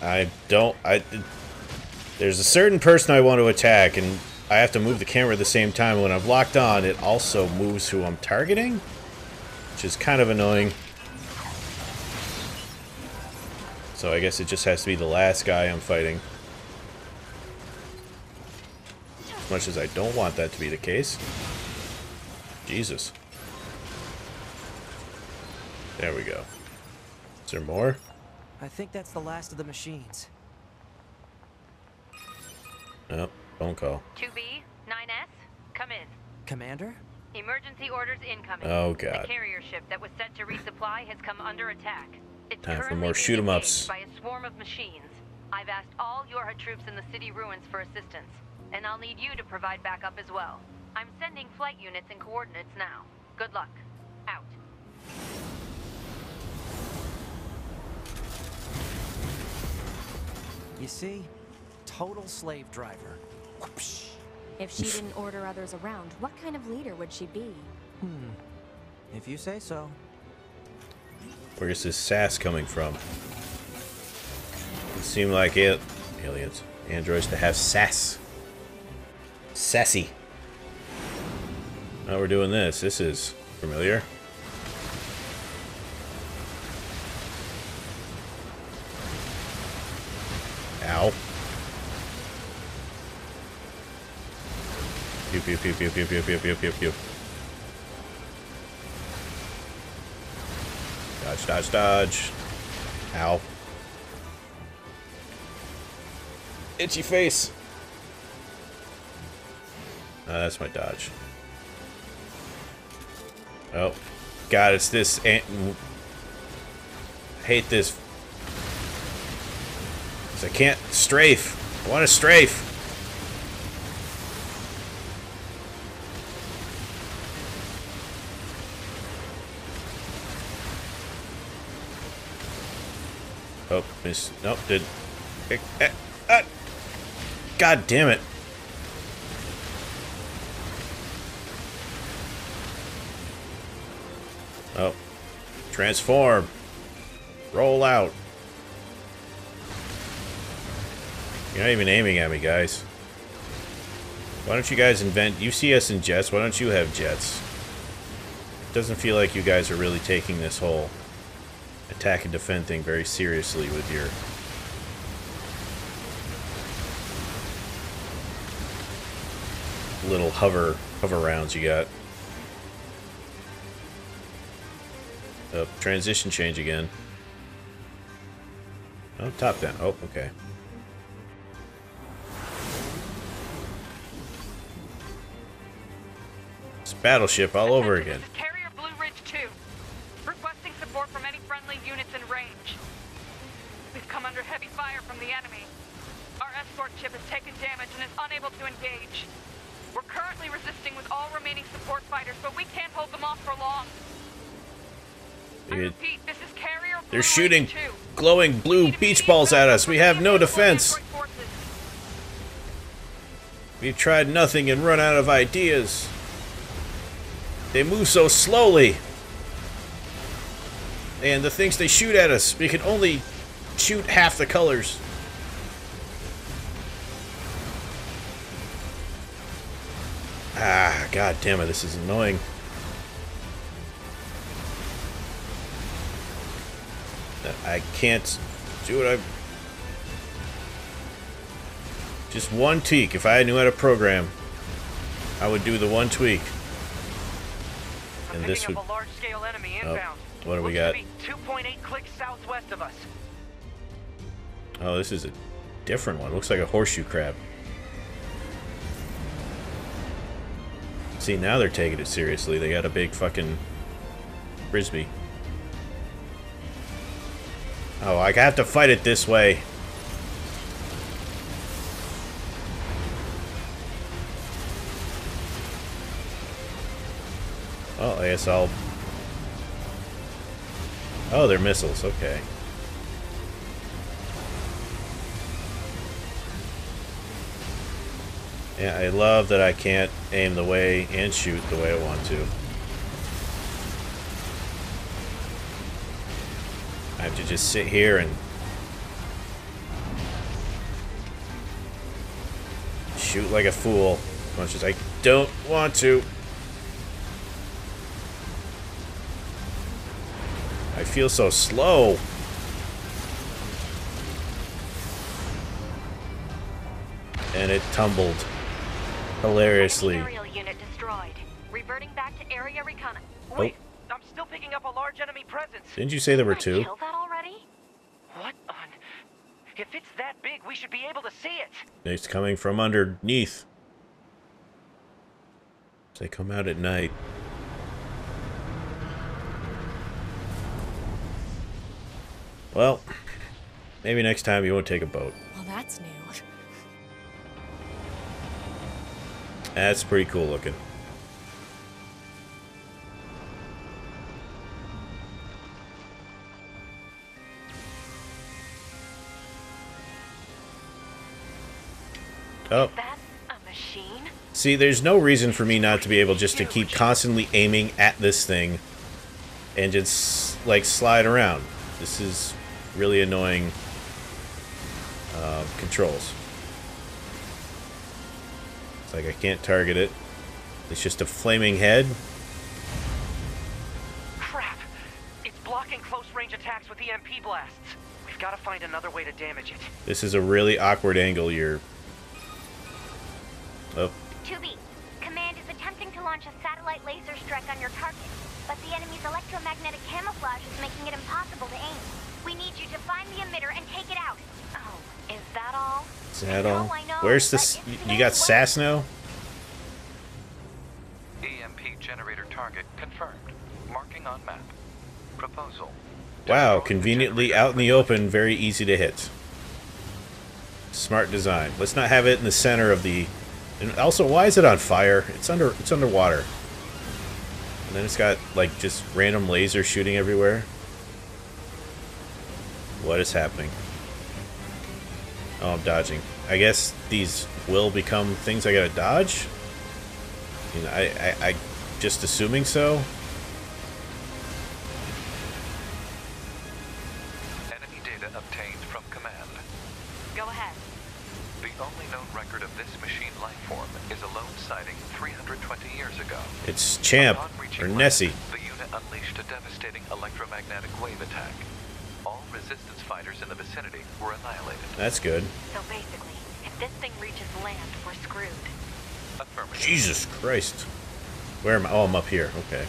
I don't... I. There's a certain person I want to attack, and I have to move the camera at the same time. When I'm locked on, it also moves who I'm targeting, which is kind of annoying. So I guess it just has to be the last guy I'm fighting. As much as I don't want that to be the case. Jesus. There we go. Is there more? I think that's the last of the machines. Nope, phone call. two B, nine S, come in. Commander? Emergency orders incoming. Oh, God. The carrier ship that was set to resupply has come under attack. It's time for more shoot 'em ups. By a swarm of machines. I've asked all YoRHa troops in the city ruins for assistance, and I'll need you to provide backup as well. I'm sending flight units and coordinates now. Good luck. Out. You see? Total slave driver. Whoosh. If she didn't order others around, what kind of leader would she be? Hmm. If you say so. Where is this sass coming from? It seemed like it. Aliens. Androids to have sass. Sassy. Now we're doing this. This is familiar. Ow. Pew, pew, pew, pew, pew, pew, pew, pew, pew, pew. Dodge, dodge, dodge. Ow. Itchy face. Uh, that's my dodge. Oh. God, it's this... I hate this... I can't strafe. I want to strafe. Oh, miss. Nope, did. God damn it. Oh. Transform. Roll out. You're not even aiming at me, guys. Why don't you guys invent... You see us in jets, why don't you have jets? It doesn't feel like you guys are really taking this whole attack and defend thing very seriously with your... little hover, hover rounds you got. Oh, transition change again. Oh, top down. Oh, okay. It's Battleship all over again. Carrier Blue Ridge two. Requesting support from any friendly units in range. We've come under heavy fire from the enemy. Our escort ship has taken damage and is unable to engage. We're currently resisting with all remaining support fighters, but we can't hold them off for long. Dude. I repeat, this is Carrier Blue They're shooting Ridge two. Glowing blue beach balls at us. We have no defense. We've tried nothing and run out of ideas. They move so slowly. And the things they shoot at us, we can only shoot half the colors. Ah, god damn it, this is annoying. I can't do what I... Just one tweak. If I knew how to program, I would do the one tweak. And this would... A large scale enemy inbound. Oh, what do we got? two point eight clicks southwest of us. Oh, this is a different one. It looks like a horseshoe crab. See, now they're taking it seriously. They got a big fucking frisbee. Oh, I have to fight it this way. Well, I guess I'll... Oh, they're missiles, okay. Yeah, I love that I can't aim the way and shoot the way I want to. I have to just sit here and shoot like a fool as much as I don't want to. I feel so slow. And it tumbled hilariously. Aerial unit destroyed. Reverting back to area reconnaissance. Wait. I'm still picking up a large enemy presence. Didn't you say there were two? Did I kill that already? What on? If it's that big, we should be able to see it. It's coming from underneath. They come out at night. Well, maybe next time you won't take a boat. Well, that's new. That's pretty cool looking. Oh. Is that a machine? See, there's no reason for me not to be able just to keep constantly aiming at this thing and just, like, slide around. This is really annoying uh, controls. It's like I can't target it. It's just a flaming head. Crap! It's blocking close-range attacks with E M P blasts. We've got to find another way to damage it. This is a really awkward angle you're... Oh. two B, Command is attempting to launch a satellite laser strike on your target, but the enemy's electromagnetic camouflage is making it impossible to aim. We need you to find the emitter and take it out. Oh, is that all? Is that all? I know, Where's this? You got S A S now? E M P generator target confirmed. Marking on map. Proposal. Wow, conveniently out in the open, very easy to hit. Smart design. Let's not have it in the center of the... And also, why is it on fire? It's under, it's underwater. And then it's got, like, just random laser shooting everywhere. What is happening? Oh, I'm dodging. I guess these will become things I gotta dodge? You know, I, I, I just assuming so. Enemy data obtained from command. Go ahead. The only known record of this machine life form is a lone sighting three hundred twenty years ago. It's Champ, or Nessie. The unit unleashed a devastating electromagnetic wave attack. All resistance fighters in the vicinity were annihilated. That's good. So basically, if this thing reaches land, we're screwed. Affirmative. Jesus Christ. Where am I? Oh, I'm up here. Okay.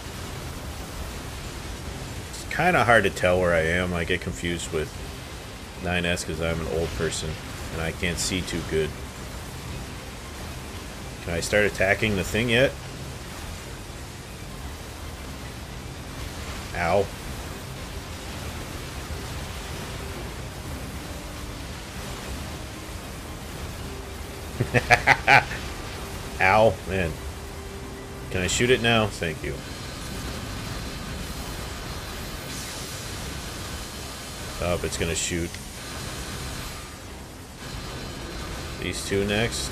It's kind of hard to tell where I am. I get confused with nine S because I'm an old person. And I can't see too good. Can I start attacking the thing yet? Ow. Ow, man. Can I shoot it now? Thank you. Oh, it's gonna shoot. These two next.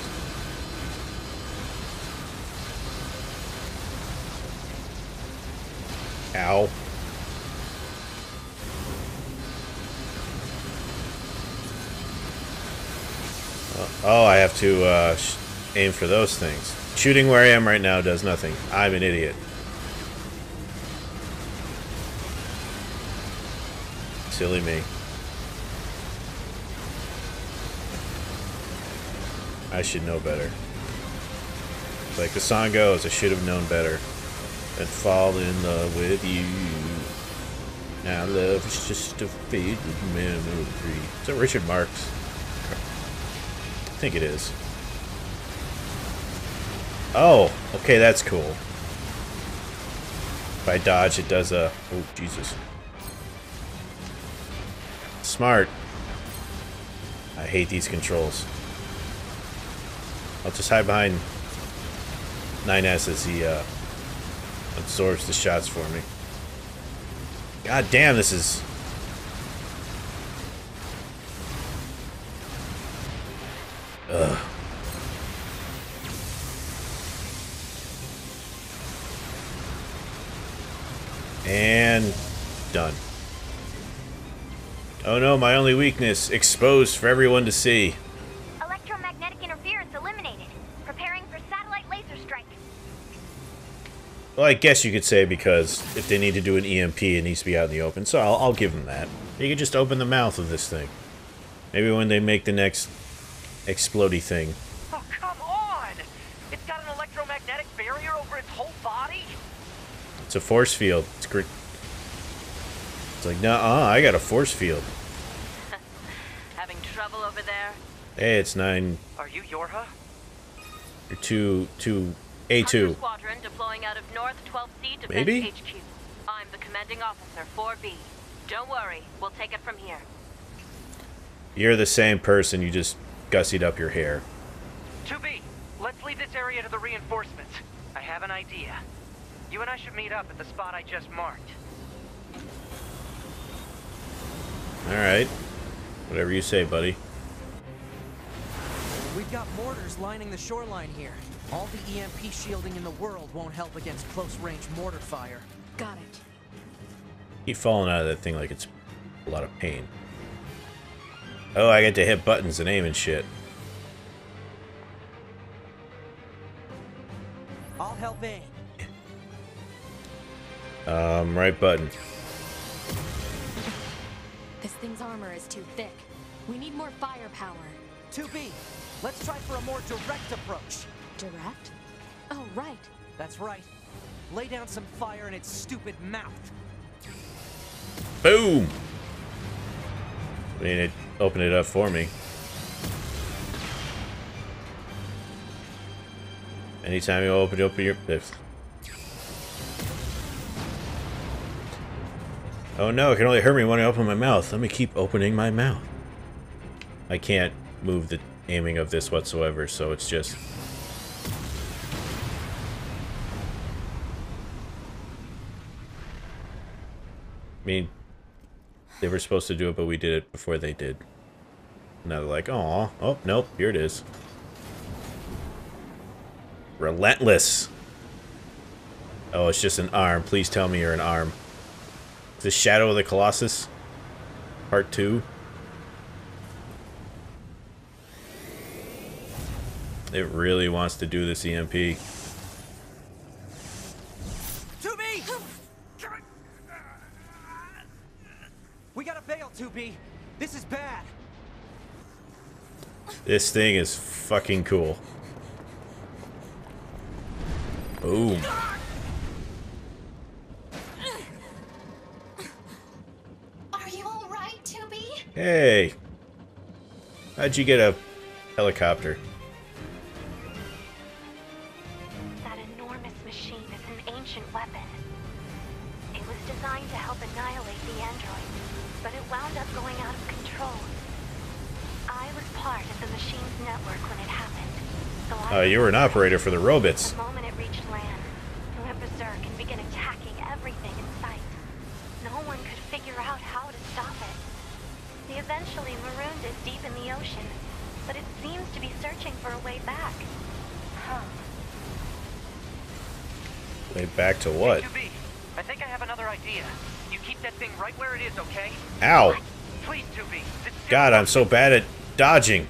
Ow. Oh, I have to uh, aim for those things. Shooting where I am right now does nothing. I'm an idiot. Silly me. I should know better. Like the song goes, I should have known better than fall in love with you. Now love is just a faded memory. Is that Richard Marx? I think it is. Oh, okay, that's cool. If I dodge, it does a... Oh, Jesus. Smart. I hate these controls. I'll just hide behind nine S as he uh, absorbs the shots for me. God damn, this is... Ugh. And done. Oh no, my only weakness exposed for everyone to see. Electromagnetic interference eliminated. Preparing for satellite laser strike. Well, I guess you could say because if they need to do an E M P, it needs to be out in the open. So I'll, I'll give them that. You can just open the mouth of this thing. Maybe when they make the next explodey thing. Oh, come on! It's got an electromagnetic barrier over its whole body? It's a force field. It's great. It's like, nah, I got a force field. Having trouble over there? Hey, it's nine. Are you YoRHa? You're two, two, A two. Squadron deploying out of North twelfth C Defense Maybe? H Q. I'm the commanding officer, four B. Don't worry, we'll take it from here. You're the same person, you just gussied up your hair. two B, let's leave this area to the reinforcements. I have an idea. You and I should meet up at the spot I just marked. Alright. Whatever you say, buddy. We've got mortars lining the shoreline here. All the E M P shielding in the world won't help against close-range mortar fire. Got it. Keep falling out of that thing like it's a lot of pain. Oh, I get to hit buttons and aim and shit. I'll help aim. Um, right button. This thing's armor is too thick. We need more firepower. two B, let's try for a more direct approach. Direct? Oh, right. That's right. Lay down some fire in its stupid mouth. Boom! I mean, it opened it up for me. Anytime you open up your... Oh no, it can only hurt me when I open my mouth. Let me keep opening my mouth. I can't move the aiming of this whatsoever, so it's just... I mean... They were supposed to do it, but we did it before they did. Now they're like, "Aw, oh nope, here it is." Relentless. Oh, it's just an arm. Please tell me you're an arm. Is this Shadow of the Colossus, Part Two? It really wants to do this E M P. two B, this is bad. This thing is fucking cool. Boom. Are you all right, two B? Hey. How'd you get a helicopter? That enormous machine is an ancient weapon. It was designed to help annihilate the android, but it wound up going out of control. I was part of the machine's network when it happened, so I... Uh, you were an operator for the robots. The moment it reached land, the Represor can begin attacking everything in sight. No one could figure out how to stop it. They eventually marooned it deep in the ocean, but it seems to be searching for a way back. Huh. Way back to what? two B, I think I have another idea. You keep that thing right where it is, okay? Ow. Please, two B. God, I'm so bad at dodging.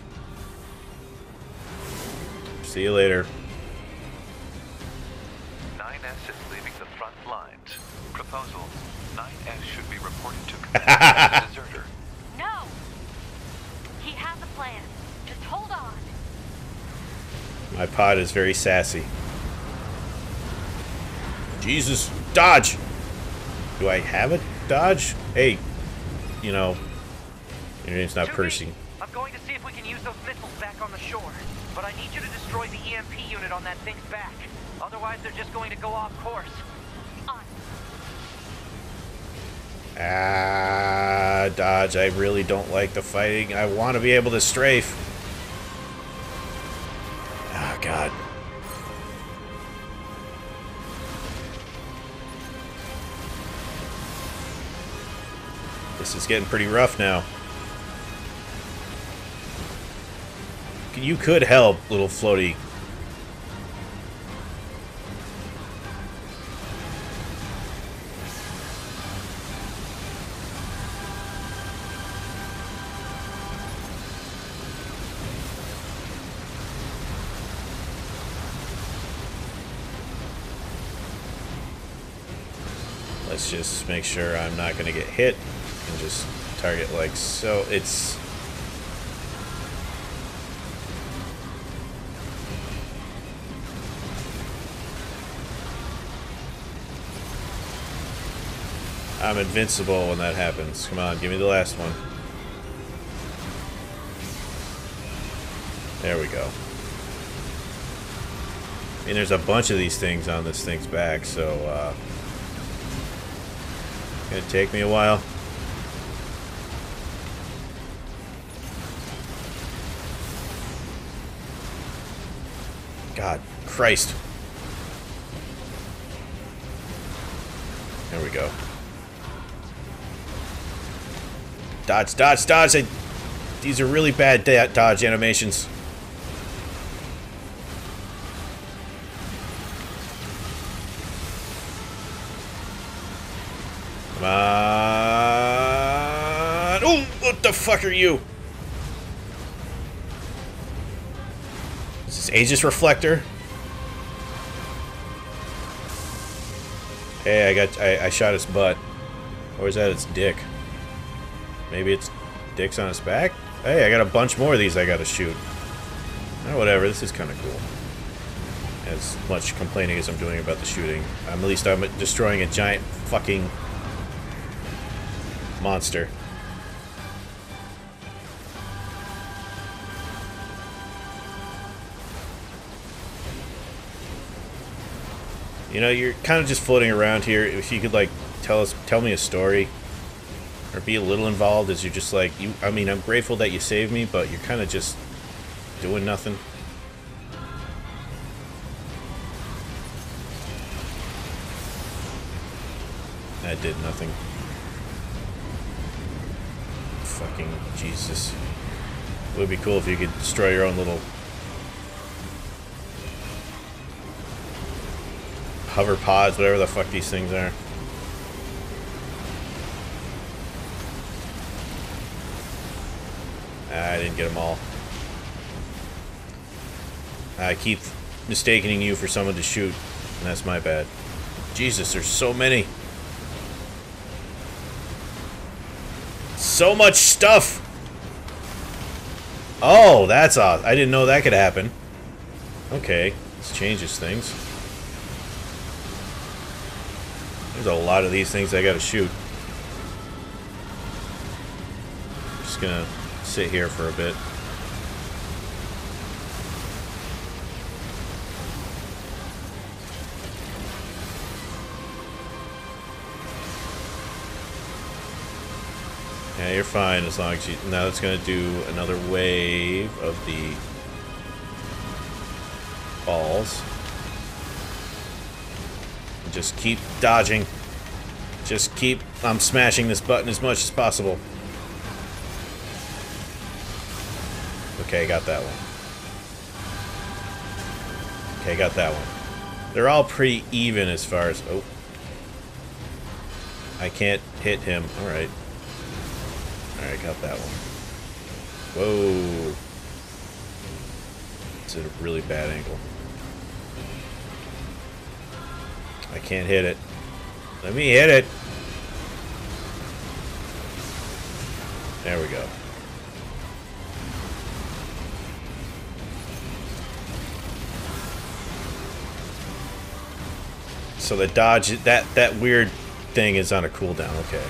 See you later. nine S is leaving the front lines. Proposal, nine S should be reported to command as a deserter. No! He has a plan. Just hold on. My pod is very sassy. Jesus, dodge! Do I have a dodge? Hey, you know, your name's not Percy. I'm going to see if we can use those missiles back on the shore, but I need you to destroy the E M P unit on that thing's back. Otherwise, they're just going to go off course. On. Ah, dodge! I really don't like the fighting. I want to be able to strafe. Ah, God. This is getting pretty rough now. You could help, little floaty. Let's just make sure I'm not going to get hit. And just target like so. It's I'm invincible when that happens. Come on, give me the last one. There we go. I mean, there's a bunch of these things on this thing's back, so uh it's gonna take me a while. God, Christ. There we go. Dodge, dodge, dodge. I, these are really bad dodge animations. Come on. Oh, what the fuck are you? Aegis Reflector. Hey, I got I, I shot its butt. Or is that its dick? Maybe its dick's on its back? Hey, I got a bunch more of these I gotta shoot. Oh, whatever, this is kinda cool. As much complaining as I'm doing about the shooting. Um, at least I'm destroying a giant fucking monster. You know, you're kind of just floating around here. If you could, like, tell us, tell me a story, or be a little involved, as you're just like, you. I mean, I'm grateful that you saved me, but you're kind of just doing nothing. That did nothing. Fucking Jesus! It would be cool if you could destroy your own little hover pods, whatever the fuck these things are. I didn't get them all. I keep mistaking you for someone to shoot, and that's my bad. Jesus, there's so many. So much stuff! Oh, that's awesome. I didn't know that could happen. Okay, this changes things. There's a lot of these things I gotta shoot. I'm just gonna sit here for a bit. you're fine as long as you... Now it's going to do another wave of the balls. Just keep dodging. Just keep... I'm smashing this button as much as possible. Okay, got that one. Okay, got that one. They're all pretty even as far as... Oh. I can't hit him. Alright. Alright, got that one. Whoa. It's at a really bad angle. I can't hit it. Let me hit it! There we go. So the dodge, that, that weird thing is on a cooldown, okay.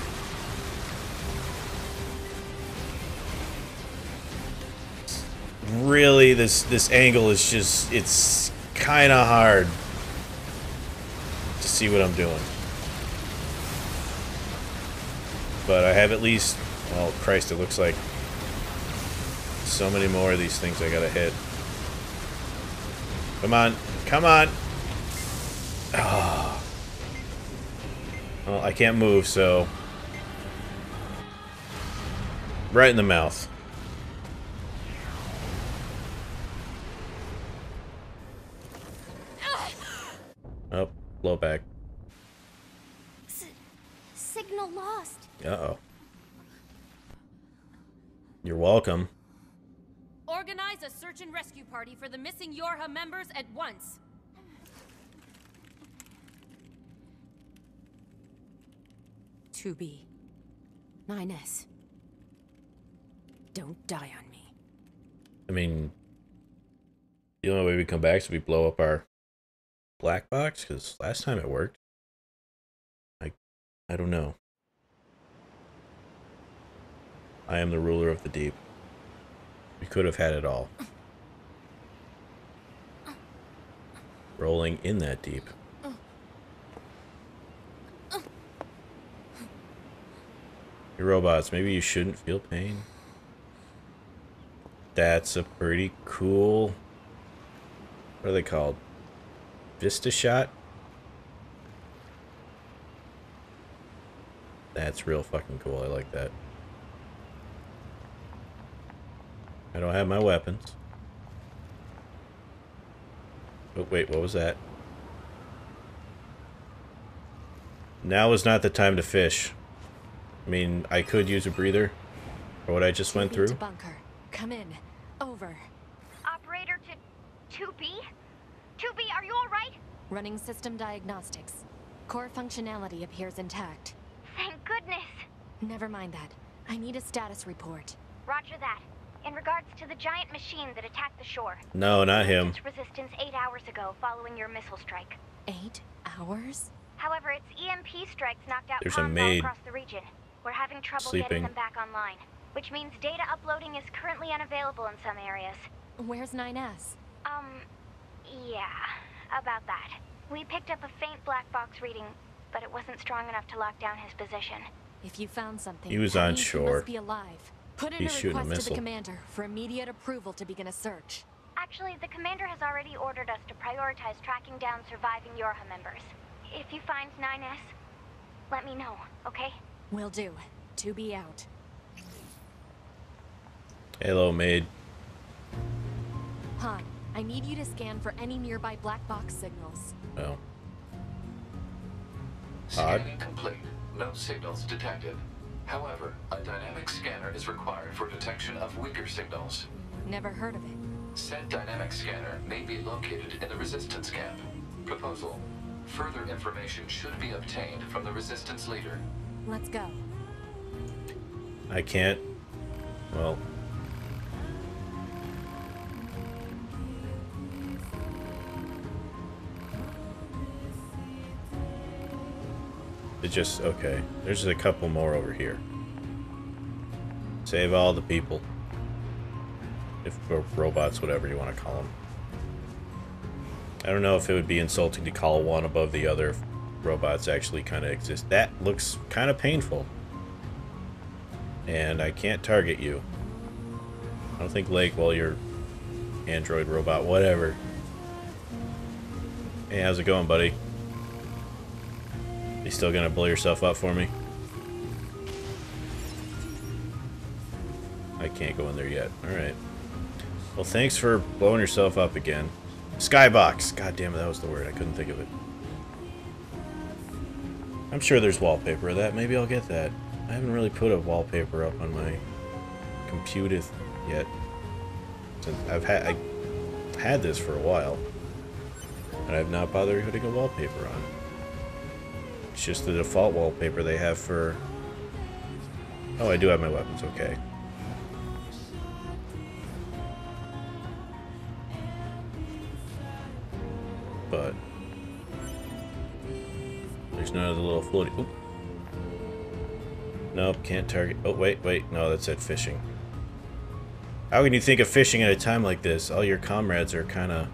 Really, this this angle is just, it's kinda hard to see what I'm doing. But I have at least, well, Christ, it looks like so many more of these things I gotta hit. Come on, come on! Oh. Well, I can't move, so... Right in the mouth. Oh, blow back. S signal lost. Uh-oh. You're welcome. Organize a search and rescue party for the missing YoRHa members at once. two B, nine S. Don't die on me. I mean, the only way we come back is if we blow up our black box, because last time it worked. I, I don't know. I am the ruler of the deep. We could have had it all. Rolling in that deep. Your robots, maybe you shouldn't feel pain. That's a pretty cool... What are they called? Vista shot? That's real fucking cool, I like that. I don't have my weapons. Oh wait, what was that? Now is not the time to fish. I mean, I could use a breather for what I just went through. Bunker. Come in. Over. Operator to two B? two B, are you all right? Running system diagnostics. Core functionality appears intact. Thank goodness. Never mind that. I need a status report. Roger that. In regards to the giant machine that attacked the shore. No, not him. It's resistance eight hours ago following your missile strike. Eight hours? However, its E M P strikes knocked out comms across the region. We're having trouble Sleeping. getting them back online, which means data uploading is currently unavailable in some areas. Where's nine S? Um, yeah, about that. We picked up a faint black box reading, but it wasn't strong enough to lock down his position. If you found something, he was on shore. Must be alive. Put in a request to the commander for immediate approval to begin a search. Actually, the commander has already ordered us to prioritize tracking down surviving YoRHa members. If you find nine S, let me know, okay? Will do. two B out. Hello, maid. Han, I need you to scan for any nearby black box signals. Oh. Scanning complete. No signals detected. However, a dynamic scanner is required for detection of weaker signals. Never heard of it. Said dynamic scanner may be located in the resistance camp. Proposal. Further information should be obtained from the resistance leader. Let's go. I can't. Well. It just, okay. There's a couple more over here. Save all the people. If or robots, whatever you want to call them. I don't know if it would be insulting to call one above the other if robots actually kind of exist. That looks kind of painful. and I can't target you. I don't think Lake, well, you're android robot, whatever. Hey, how's it going, buddy? You still gonna blow yourself up for me? I can't go in there yet. Alright. Well, thanks for blowing yourself up again. Skybox! God damn it, that was the word. I couldn't think of it. I'm sure there's wallpaper of that. Maybe I'll get that. I haven't really put a wallpaper up on my computer yet. I've had I had this for a while, and I've not bothered putting a wallpaper on. It's just the default wallpaper they have for... Oh, I do have my weapons. Okay. But there's none of the little floaty. Oop. Nope, can't target. Oh, wait, wait. No, that said fishing. How can you think of fishing at a time like this? All your comrades are kind of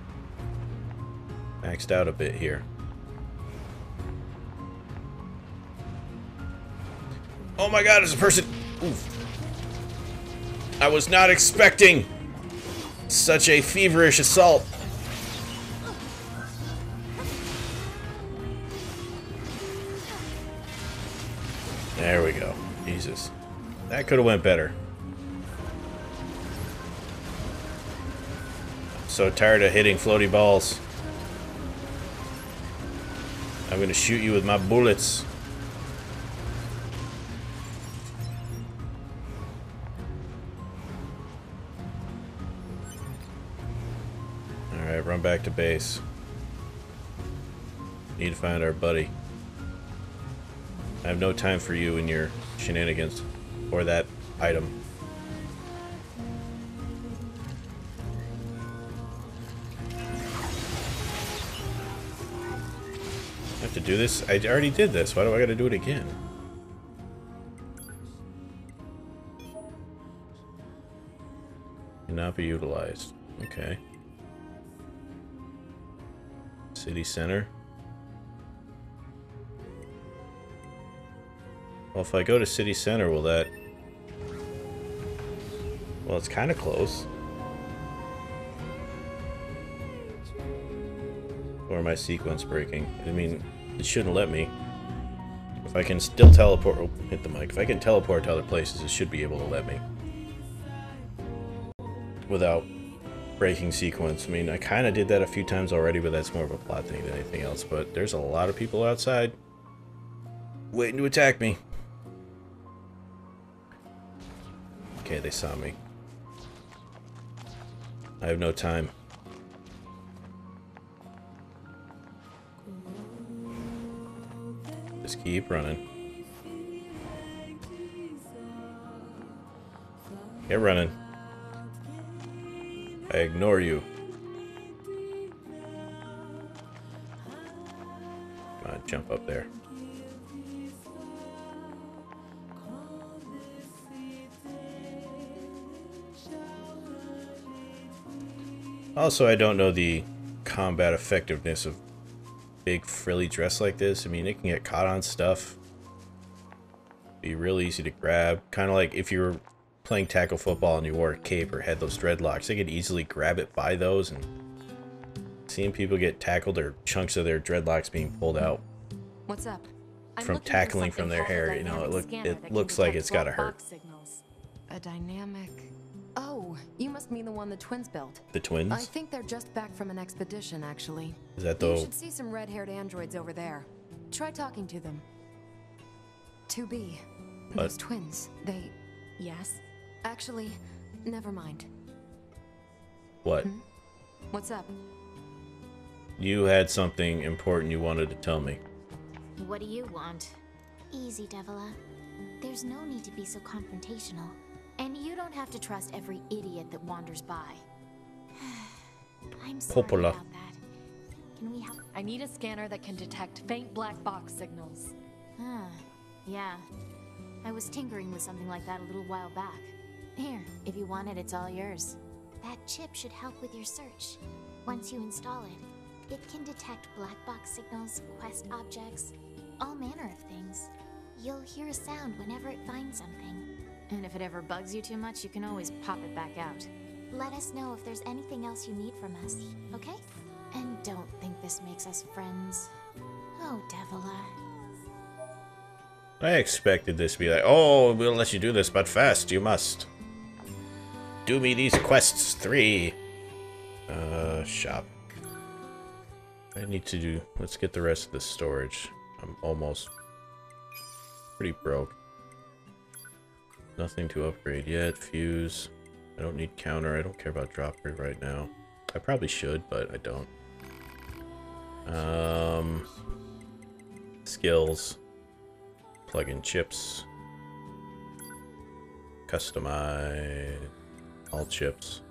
maxed out a bit here. Oh my god, there's a person. Oof. I was not expecting such a feverish assault. There we go. Jesus. That could have went better. I'm so tired of hitting floaty balls. I'm going to shoot you with my bullets. Alright, run back to base. Need to find our buddy. I have no time for you and your shenanigans, or that item. I have to do this? I already did this. Why do I gotta do it again? Cannot be utilized. Okay. City center. Well, if I go to city center, will that... Well, it's kind of close. Or my sequence breaking. I mean, it shouldn't let me. If I can still teleport... Oh, hit the mic. If I can teleport to other places, it should be able to let me. Without breaking sequence. I mean, I kind of did that a few times already, but that's more of a plot thing than anything else. But there's a lot of people outside waiting to attack me. Okay, they saw me. I have no time. Just keep running. Get running. I ignore you. Come on, jump up there. Also, I don't know the combat effectiveness of big frilly dress like this. I mean, it can get caught on stuff. Be real easy to grab. Kind of like if you were playing tackle football and you wore a cape or had those dreadlocks. They could easily grab it by those, and seeing people get tackled or chunks of their dreadlocks being pulled out. What's up? I'm from tackling from their hair, you know, it, look, it looks like it's gotta hurt. Signals. A dynamic... Oh, you must mean the one the twins built. The twins? I think they're just back from an expedition, actually. Is that the... You should see some red-haired androids over there. Try talking to them. two B. What? Those twins, they... Yes? Actually, never mind. What? Hmm? What's up? You had something important you wanted to tell me. What do you want? Easy, Devola. There's no need to be so confrontational. And you don't have to trust every idiot that wanders by. I'm sorry Popola. About that. Can we help? I need a scanner that can detect faint black box signals. Huh. Yeah. I was tinkering with something like that a little while back. Here, if you want it, it's all yours. That chip should help with your search. Once you install it, it can detect black box signals, quest objects, all manner of things. You'll hear a sound whenever it finds something. And if it ever bugs you too much, you can always pop it back out. Let us know if there's anything else you need from us, okay? And don't think this makes us friends. Oh, Devola. I expected this to be like, oh, we'll let you do this, but fast, you must. Do me these quests, three. Uh, shop. I need to do... Let's get the rest of the storage. I'm almost pretty broke. Nothing to upgrade yet. Fuse. I don't need counter. I don't care about drop rate right now. I probably should, but I don't. Um, skills. Plug in chips. Customize all chips.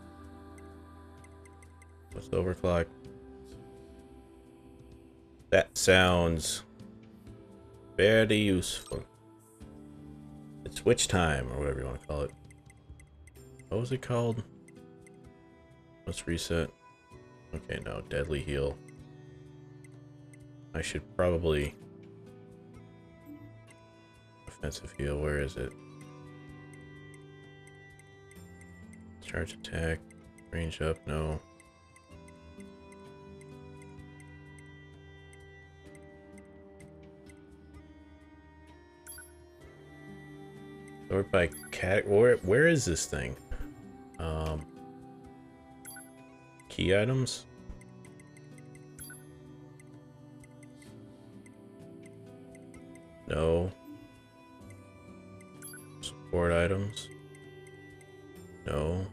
Let's overclock. That sounds very useful. It's Switch Time, or whatever you want to call it. What was it called? Let's reset. Okay, no. Deadly Heal. I should probably... Offensive Heal, where is it? Charge attack. Range up, no. Or by cat, or where is this thing? Um, key items. No. Support items. No.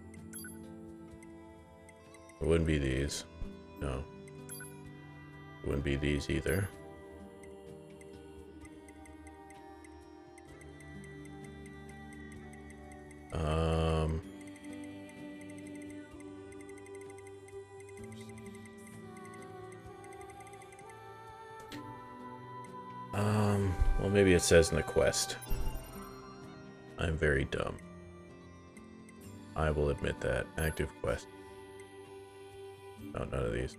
It wouldn't be these. No. It wouldn't be these either. Um, um, well, maybe it says in the quest. I'm very dumb. I will admit that. Active quest. No, none of these.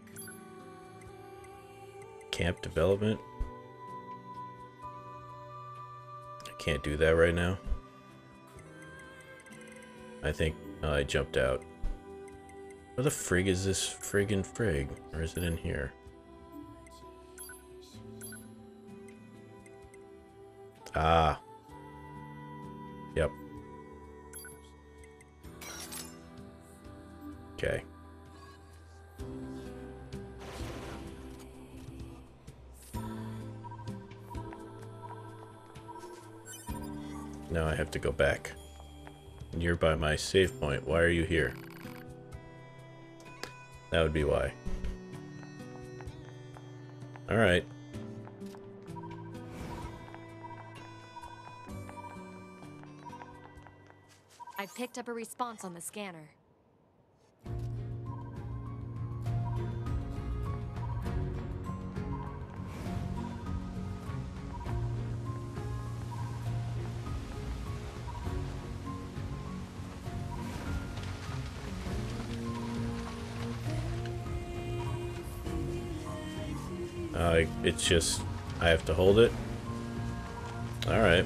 Camp development. I can't do that right now. I think uh, I jumped out. Where the frig is this friggin' frig? Or is it in here? Ah. Yep. Okay. Now I have to go back. You're by my save point. Why are you here? That would be why. Alright. I picked up a response on the scanner. Uh, it's just, I have to hold it. Alright.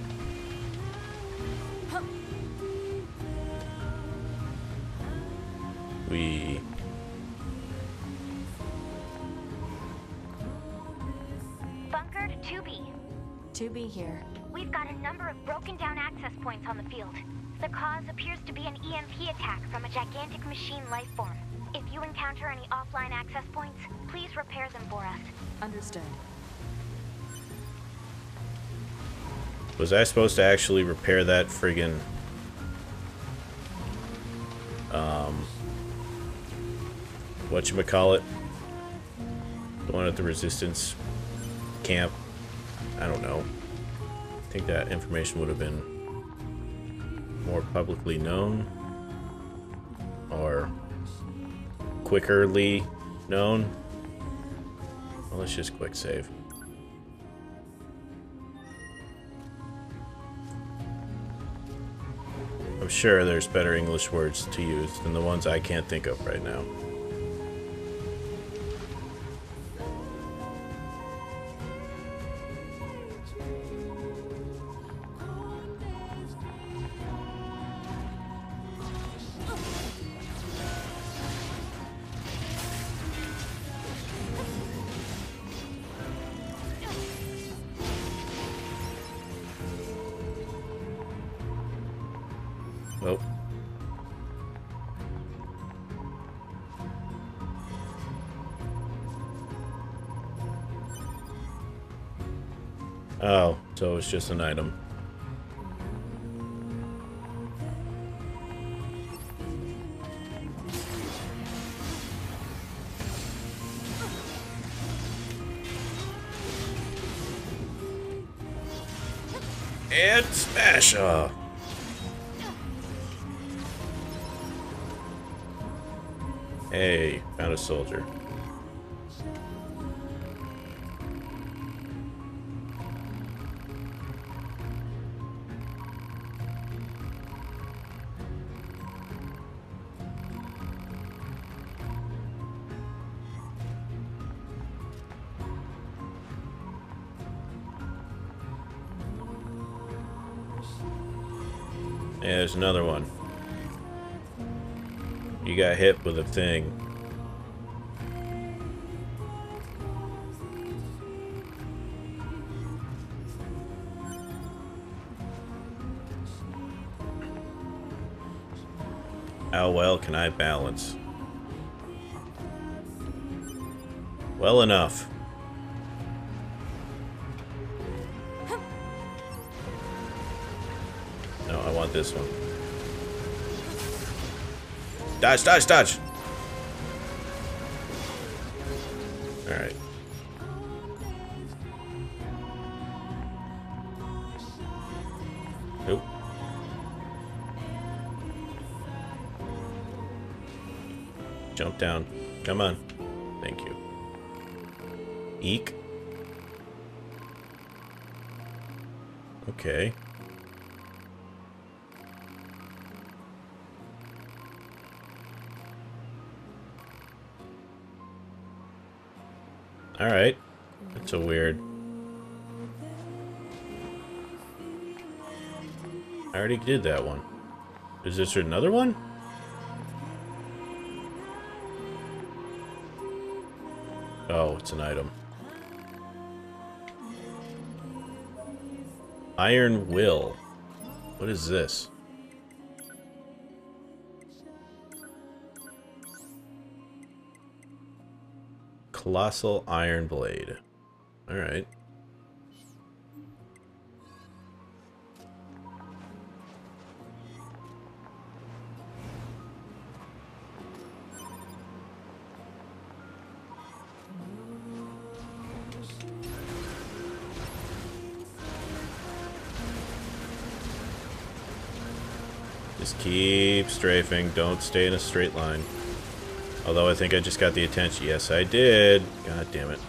We... Bunkered two B. two B here. We've got a number of broken down access points on the field. The cause appears to be an E M P attack from a gigantic machine life form. If you encounter any offline access points, please repair them for us. Understood. Was I supposed to actually repair that friggin' um whatchamacallit? The one at the resistance camp? I don't know. I think that information would have been more publicly known or quickerly known. Well, let's just quick save. I'm sure there's better English words to use than the ones I can't think of right now. Oh. Oh, so it's just an item. And smash her! Hey, found a soldier. Yeah, there's another one. You got hit with a thing. How well can I balance? Well enough. This one. Dodge, dodge, dodge! Alright. Nope. Jump down. Come on. Thank you. Eek. Okay. All right, that's a weird. I already did that one. Is this another one? Oh, it's an item. Iron Will. What is this? Colossal Iron Blade. Alright. Just keep strafing. Don't stay in a straight line. Although I think I just got the attention. Yes, I did. God damn it.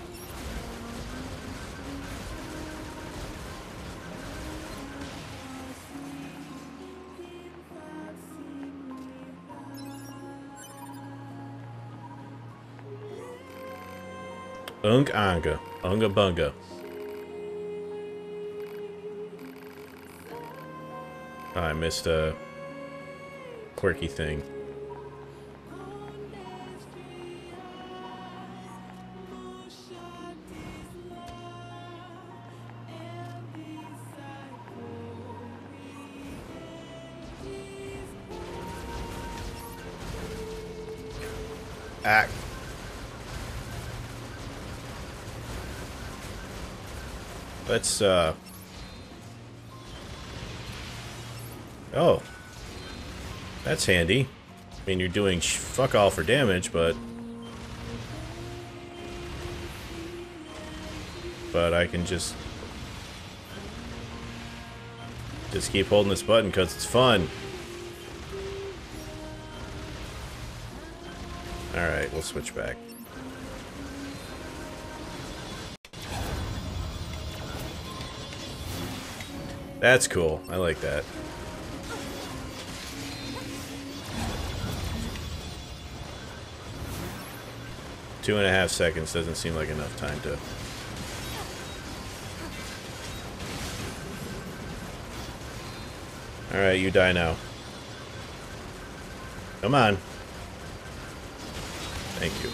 Ung anga. Unga bunga. Oh, I missed a quirky thing. Act. Let's, uh... oh. That's handy. I mean, you're doing sh fuck all for damage, but... But I can just... Just keep holding this button, because it's fun. Alright, we'll switch back. That's cool. I like that. Two and a half seconds doesn't seem like enough time to... Alright, you die now. Come on. Thank you.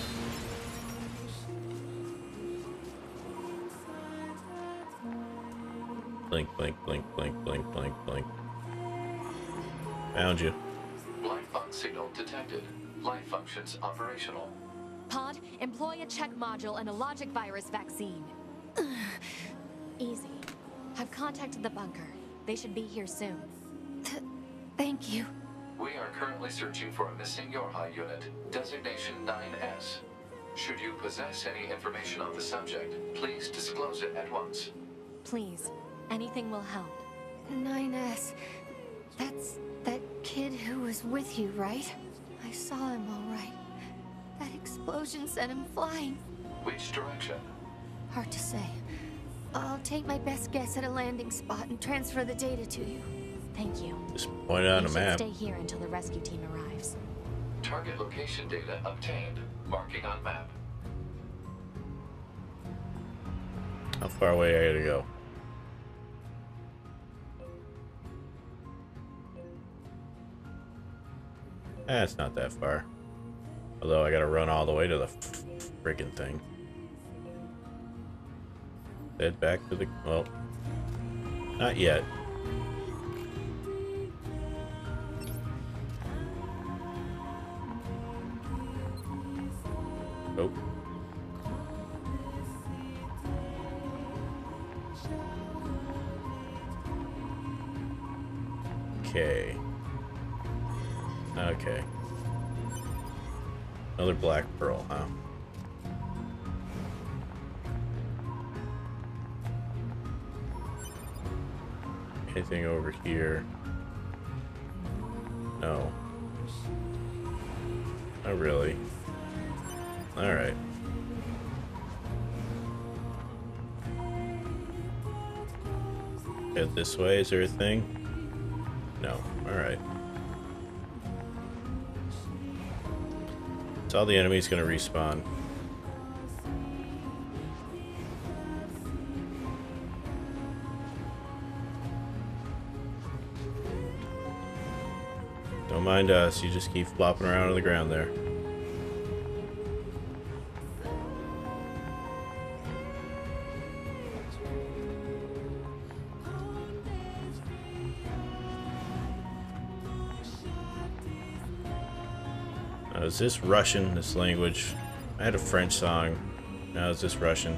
Blink, blink, blink, blink, blink, blink, blink. Found you. Life funk signal detected. Life functions operational. Pod, employ a check module and a logic virus vaccine. Easy. I've contacted the bunker. They should be here soon. Th thank you. We are currently searching for a missing YoRHa unit, designation nine S. Should you possess any information on the subject, please disclose it at once. Please. Anything will help. nine S. That's that kid who was with you, right? I saw him all right. That explosion sent him flying. Which direction? Hard to say. I'll take my best guess at a landing spot and transfer the data to you. Thank you. Just point it on a map. Stay here until the rescue team arrives. Target location data obtained. Marking on map. How far away I gotta go? Eh, it's not that far. Although I gotta run all the way to the friggin' thing. Head back to the... well, not yet. Oh. Okay. Okay. Another black pearl, huh? Anything over here? No. Not really. All right. Head this way, is there a thing? No, all right. So all the enemies gonna respawn. Don't mind us, you just keep flopping around on the ground there. Is this Russian, this language? I had a French song. Now is this Russian?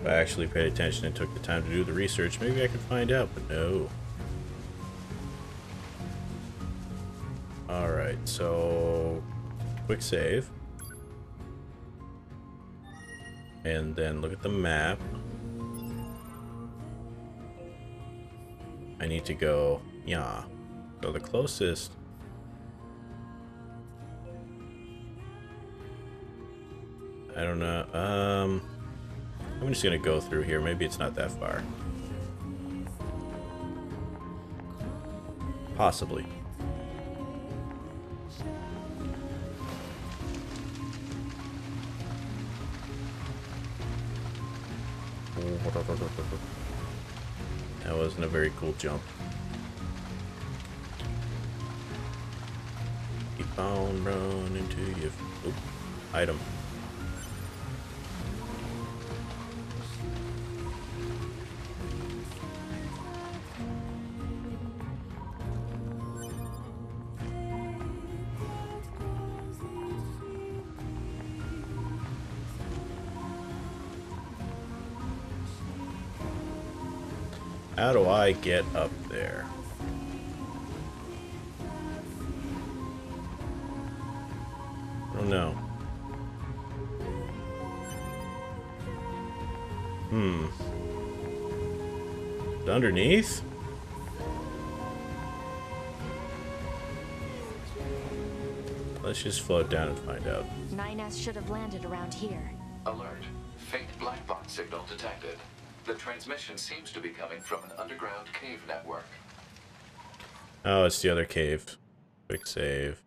If I actually paid attention and took the time to do the research, maybe I could find out, but no. Alright, so quick save. And then look at the map. I need to go, yeah. So the closest I don't know, um I'm just gonna go through here, maybe it's not that far. Possibly. That wasn't a very cool jump. Bound run into your oop, item. How do I get up there? No. Hmm. Underneath? Let's just float down and find out. nine S should have landed around here. Alert. Faint black box signal detected. The transmission seems to be coming from an underground cave network. Oh, it's the other cave. Quick save.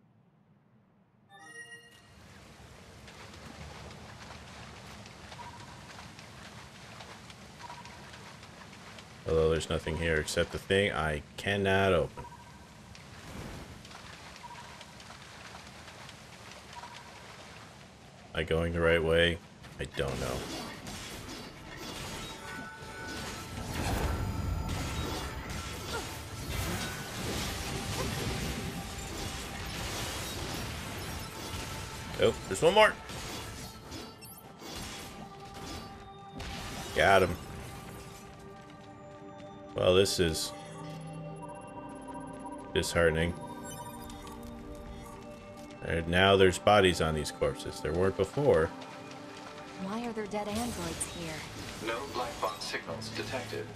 Although there's nothing here except the thing I cannot open. Am I going the right way? I don't know. Oh, there's one more. Got him. Well, this is disheartening. And now there's bodies on these corpses. There weren't before. Why are there dead androids here? No black box signals detected.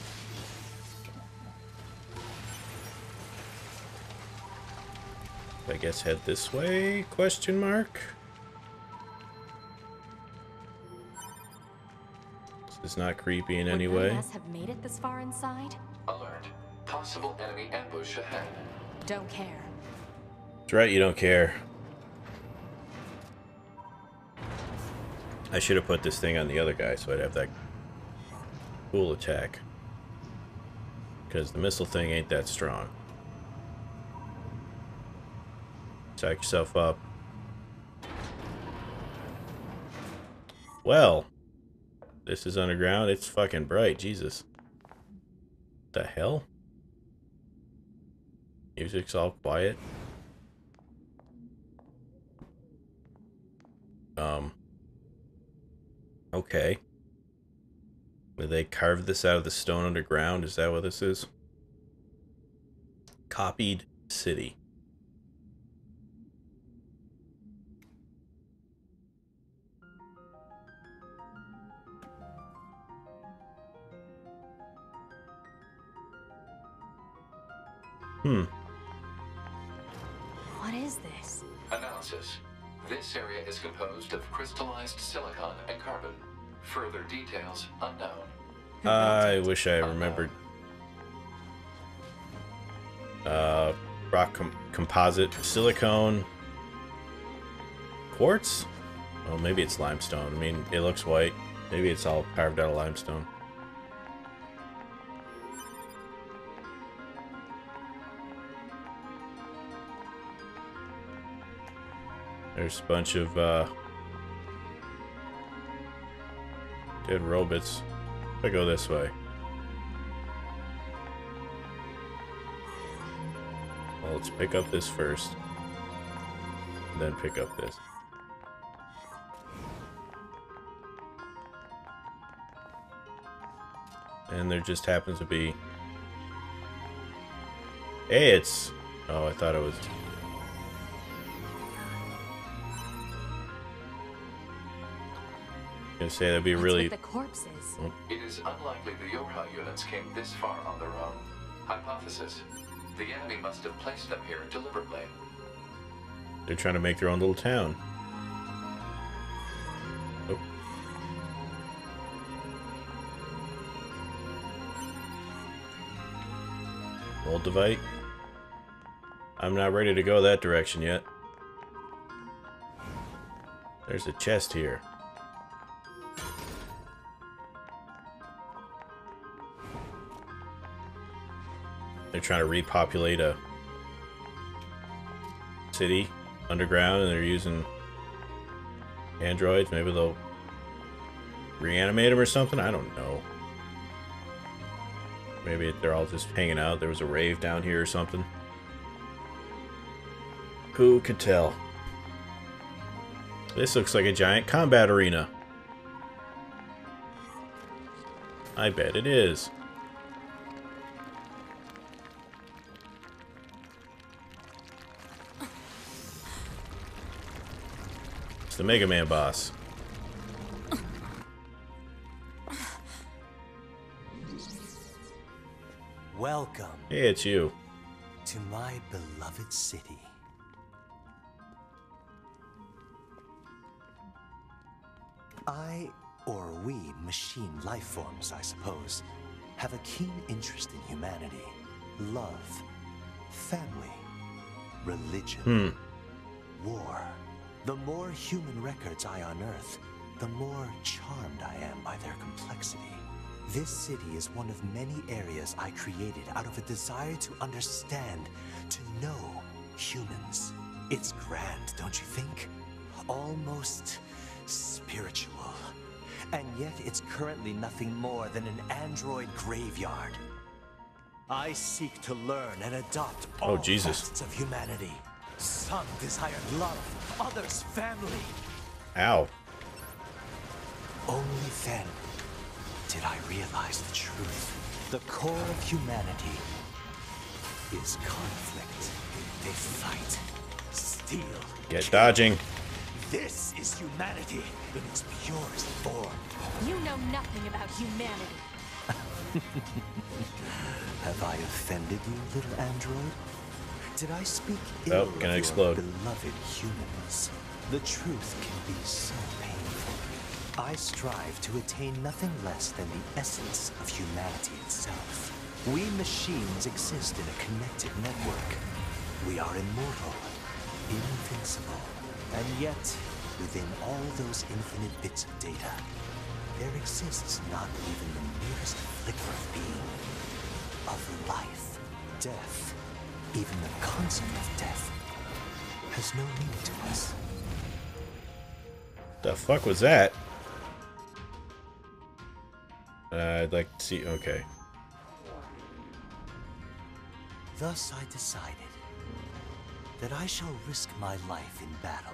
I guess head this way? Question mark? This is not creepy in any way. Would nine S have made it this far inside? Alert. Possible enemy ambush ahead. Don't care. That's right, you don't care. I should have put this thing on the other guy so I'd have that cool attack. Because the missile thing ain't that strong. Psych yourself up. Well. This is underground. It's fucking bright. Jesus. The hell? Music's all quiet. Um. Okay. Did they carve this out of the stone underground? Is that what this is? Copied city. Hmm. What is this? Analysis. This area is composed of crystallized silicon and carbon. Further details unknown. I wish I remembered. Uh, rock com composite, silicone, quartz? Oh, maybe it's limestone. I mean, it looks white. Maybe it's all carved out of limestone. There's a bunch of uh, dead robots. If I go this way. Well, let's pick up this first. And then pick up this. And there just happens to be... Hey, it's... Oh, I thought it was... I was gonna say that'd be What's really. With the corpses. Oh. It is unlikely the YoRHa units came this far on their own. Hypothesis: the enemy must have placed them here deliberately. They're trying to make their own little town. Oh. Old device. I'm not ready to go that direction yet. There's a chest here. They're trying to repopulate a city underground, and they're using androids. Maybe they'll reanimate them or something? I don't know. Maybe they're all just hanging out. There was a rave down here or something. Who could tell? This looks like a giant combat arena. I bet it is. The Mega Man boss. Welcome. Hey, it's you. To my beloved city. I, or we, machine life forms, I suppose, have a keen interest in humanity, love, family, religion, hmm. war. The more human records I unearth, the more charmed I am by their complexity. This city is one of many areas I created out of a desire to understand, to know humans. It's grand, don't you think? Almost spiritual. And yet it's currently nothing more than an android graveyard. I seek to learn and adopt all oh, Jesus. facets of humanity. Some desired love. mother's family. Ow. Only then did I realize the truth. The core of humanity is conflict. They fight, steal. Get dodging. This is humanity in its purest form. You know nothing about humanity. Have I offended you, little android? Did I speak ill oh, gonna of explode. Your beloved humans? The truth can be so painful. I strive to attain nothing less than the essence of humanity itself. We machines exist in a connected network. We are immortal, invincible. And yet, within all those infinite bits of data, there exists not even the merest flicker of being, of life, death, even the concept of death has no meaning to us. The fuck was that? Uh, I'd like to see. Okay. Thus, I decided that I shall risk my life in battle.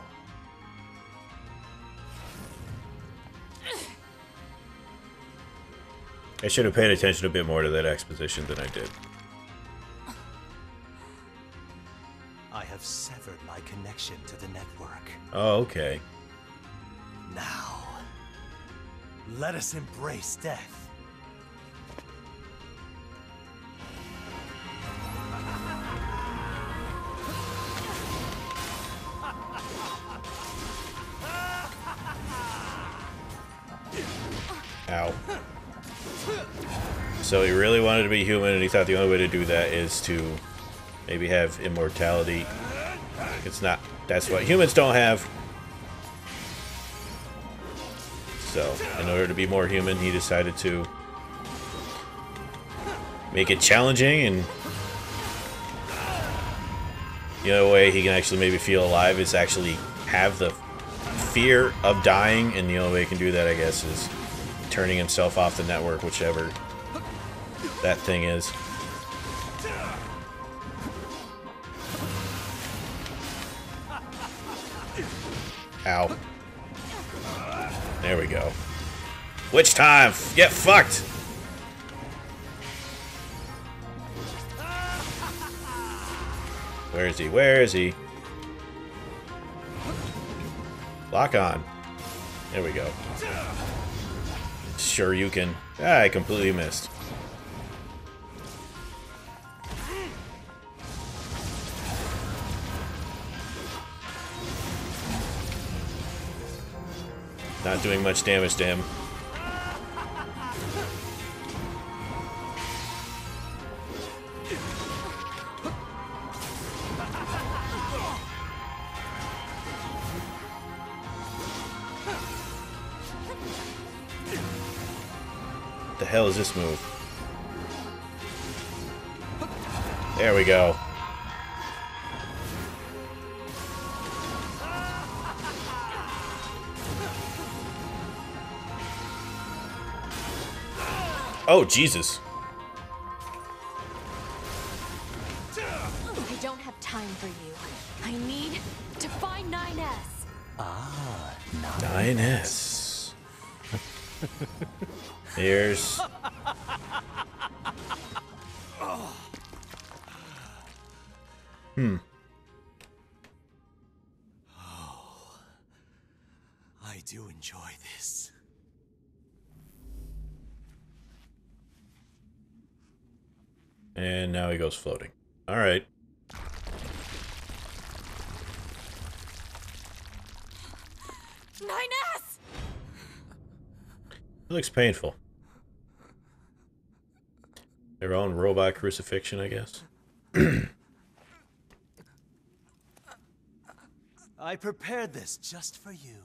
I should have paid attention a bit more to that exposition than I did. I have severed my connection to the network. Oh, okay. Now, let us embrace death. Ow. So he really wanted to be human, and he thought the only way to do that is to maybe have immortality. It's not. That's what humans don't have. So, in order to be more human, he decided to make it challenging, and the only way he can actually maybe feel alive is actually have the fear of dying, and the only way he can do that, I guess, is turning himself off the network, whichever that thing is. Ow. There we go. Witch time! Get fucked! Where is he? Where is he? Lock on. There we go. Sure you can. Ah, I completely missed. Not doing much damage to him. What the hell is this move? There we go. Oh, Jesus. I don't have time for you. I need to find nine S. Ah, nine S. Here's... Hmm. Oh, I do enjoy this. And now he goes floating. All right. nine S. It looks painful. Their own robot crucifixion, I guess. I prepared this just for you.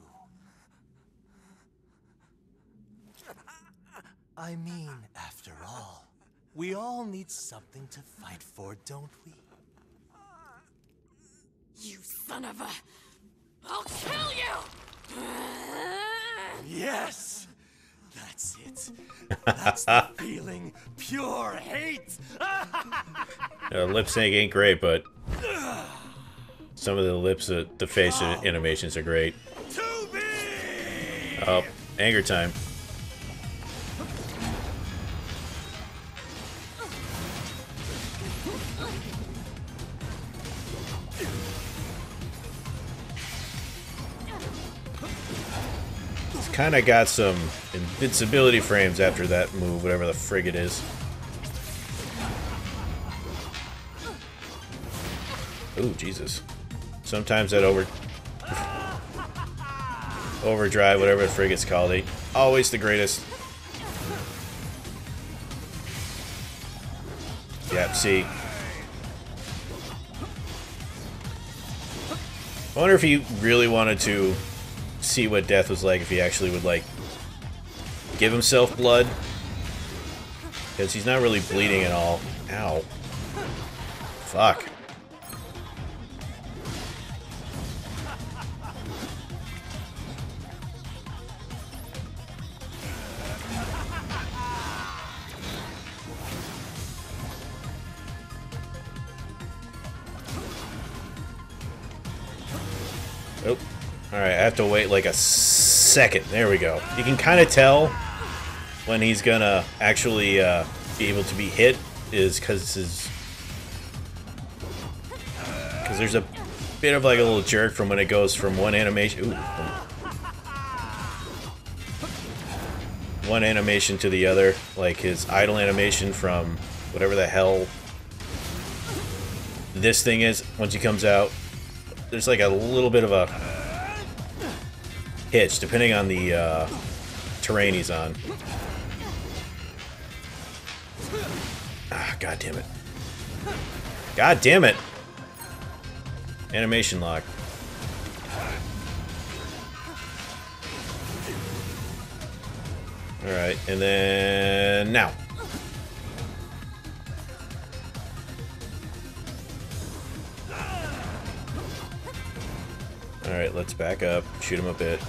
I mean, after all, we all need something to fight for, don't we? You son of a... I'll kill you! Yes! That's it. That's the feeling. Pure hate! uh, lip sync ain't great, but... Some of the lips, uh, the face oh. animations are great. two B! Oh, anger time. It's kind of got some invincibility frames after that move, whatever the frig it is. Ooh, Jesus. Sometimes that over... overdrive, whatever the frig it's called, eh? Always the greatest. Yep, see. I wonder if he really wanted to see what death was like, if he actually would, like, give himself blood. Because he's not really bleeding at all. Ow. Fuck. Oh, alright, I have to wait like a second. There we go. You can kind of tell when he's gonna actually uh, be able to be hit is because his... because there's a bit of like a little jerk from when it goes from one animation... Ooh. One animation to the other, like his idle animation from whatever the hell this thing is once he comes out. There's like a little bit of a hitch, depending on the uh, terrain he's on. Ah, god damn it. God damn it! Animation lock. Alright, and then now. Alright, let's back up, shoot him a bit.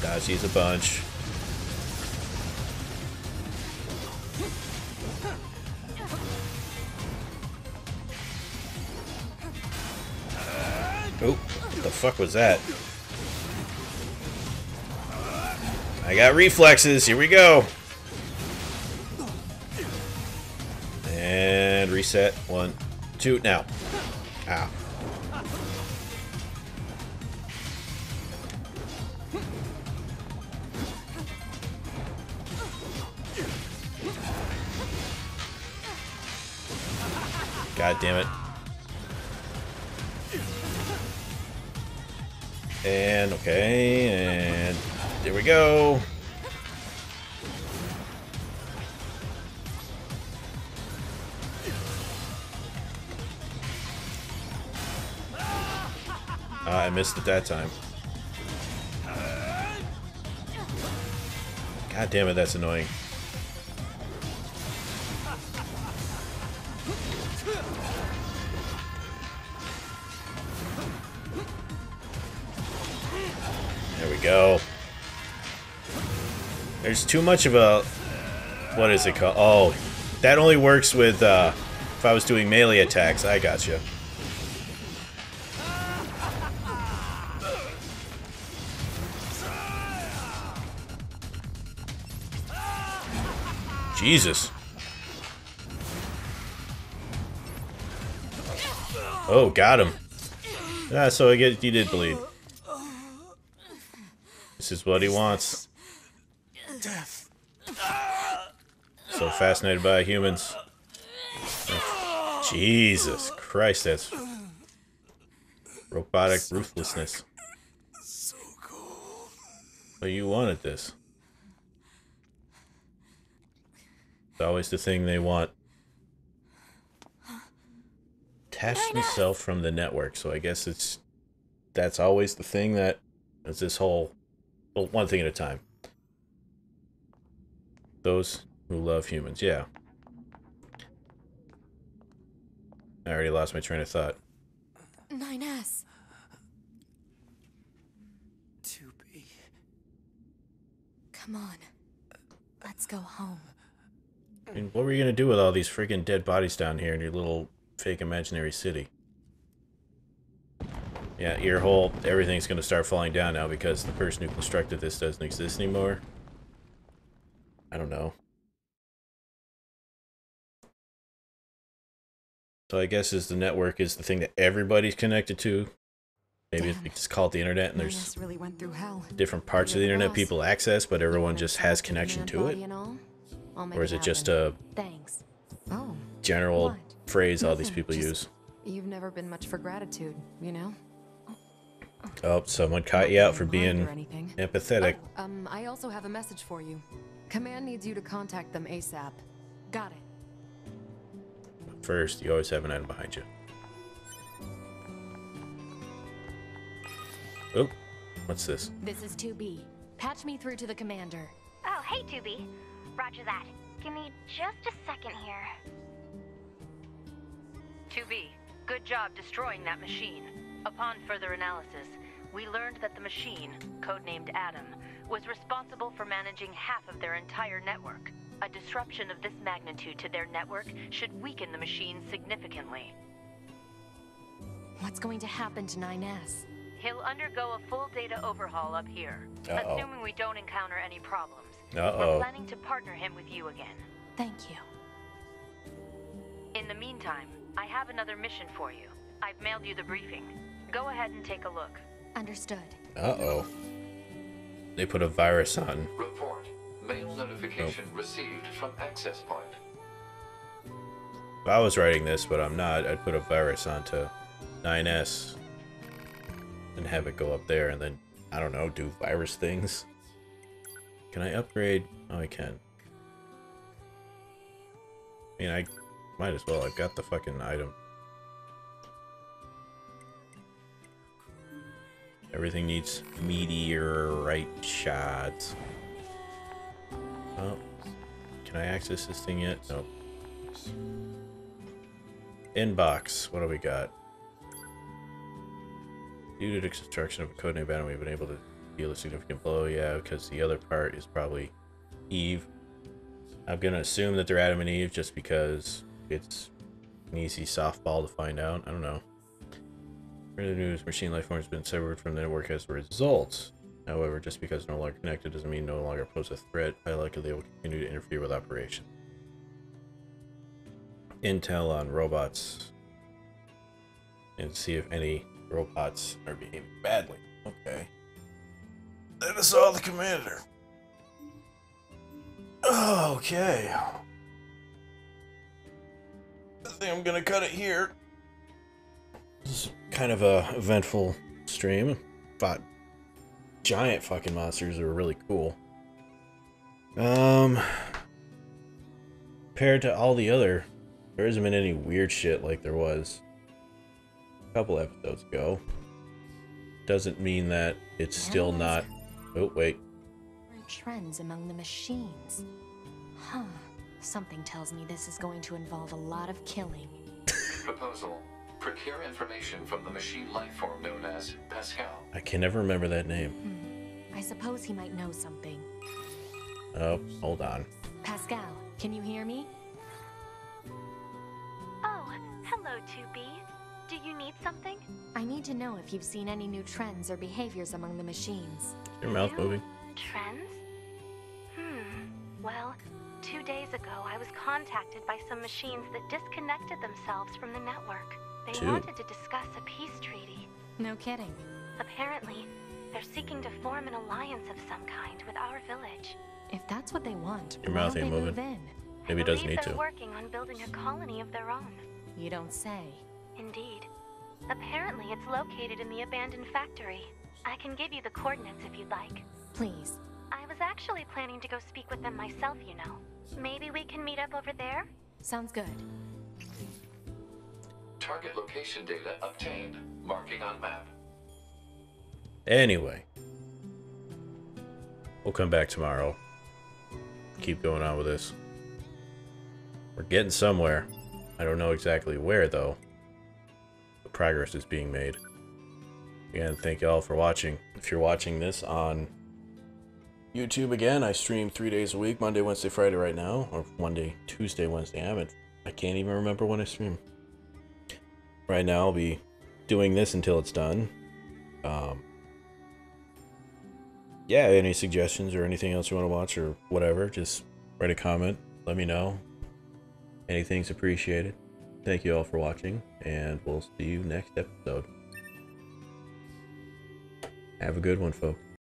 Dodge these a bunch. Oh, what the fuck was that? I got reflexes, here we go! And reset, one. Shoot now. Ow. God damn it. And okay, and there we go. I missed it that time. God damn it, that's annoying. There we go. There's too much of a... what is it called? Oh, that only works with... Uh, if I was doing melee attacks. I gotcha. Jesus. Oh, got him. Ah, so I guess he did bleed. This is what he wants. Death. So fascinated by humans. Oh, Jesus Christ, that's robotic so ruthlessness. Dark. So cold. Well, you wanted this. Always the thing they want. Detached myself from the network, so I guess it's that's always the thing that is this whole well, one thing at a time. Those who love humans, yeah. I already lost my train of thought. nine S. two B. Come on. Let's go home. I mean, what were you gonna do with all these freaking dead bodies down here in your little fake imaginary city? Yeah, ear hole. Everything's gonna start falling down now because the person who constructed this doesn't exist anymore. I don't know. So I guess is the network is the thing that everybody's connected to. Maybe Damn. It's called the internet, and there's really went through hell. Different parts of the internet people access, but everyone just has connection to it. Or is it just a Thanks. Oh, general what? Phrase all these people just, use? You've never been much for gratitude, you know? Oh, someone caught you out for being empathetic. Oh, um, I also have a message for you. Command needs you to contact them ASAP. Got it. First, you always have an item behind you. Oh, what's this? This is two B. Patch me through to the commander. Oh, hey, two B. Roger that. Give me just a second here. two B, good job destroying that machine. Upon further analysis, we learned that the machine, codenamed Adam, was responsible for managing half of their entire network. A disruption of this magnitude to their network should weaken the machine significantly. What's going to happen to nine S? He'll undergo a full data overhaul up here, Uh-oh. assuming we don't encounter any problems. Uh-oh. We're planning to partner him with you again. Thank you. In the meantime, I have another mission for you. I've mailed you the briefing. Go ahead and take a look. Understood. Uh-oh. They put a virus on. Report. Mail notification oh. received from access point. If I was writing this, but I'm not, I'd put a virus onto nine S. And have it go up there and then, I don't know, do virus things. Can I upgrade? Oh, I can. I mean, I might as well. I've got the fucking item. Everything needs meteorite shots. Oh. Can I access this thing yet? Nope. Inbox. What do we got? Due to the construction of a codename Adam, we've been able to deal a significant blow. Yeah, because the other part is probably Eve. I'm going to assume that they're Adam and Eve just because it's an easy softball to find out. I don't know. Further news, machine life form has been severed from the network as a result. However, just because no longer connected doesn't mean no longer pose a threat. I likely they will continue to interfere with operation. Intel on robots. And see if any robots are behaving badly. Okay. Let us all the commander. Okay. I think I'm gonna cut it here. This is kind of a eventful stream. Fought giant fucking monsters that were really cool. Um, compared to all the other, there hasn't been any weird shit like there was couple episodes ago. Doesn't mean that it's still not. Oh wait. Trends among the machines. Huh. Something tells me this is going to involve a lot of killing. Proposal: procure information from the machine lifeform known as Pascal. I can never remember that name. Hmm. I suppose he might know something. Oh, hold on. Pascal, can you hear me? Oh, hello, two B. Do you need something? I need to know if you've seen any new trends or behaviors among the machines. Your mouth moving. Trends? Hmm. Well, two days ago I was contacted by some machines that disconnected themselves from the network. They two. wanted to discuss a peace treaty. No kidding. Apparently, they're seeking to form an alliance of some kind with our village. If that's what they want, your mouth ain't moving. Move in? Maybe it doesn't need to. They're working on building a colony of their own. You don't say. Indeed. Apparently, it's located in the abandoned factory. I can give you the coordinates if you'd like. Please. I was actually planning to go speak with them myself, you know. Maybe we can meet up over there? Sounds good. Target location data obtained. Marking on map. Anyway. We'll come back tomorrow. Keep going on with this. We're getting somewhere. I don't know exactly where, though. Progress is being made. Again, thank you all for watching. If you're watching this on YouTube again. I stream three days a week, Monday, Wednesday, Friday right now, or Monday, Tuesday, Wednesday. I haven't, I can't even remember when I stream. Right now, I'll be doing this until it's done. Um, yeah, any suggestions or anything else you want to watch or whatever, just write a comment, let me know. Anything's appreciated. Thank you all for watching, and we'll see you next episode. Have a good one, folks.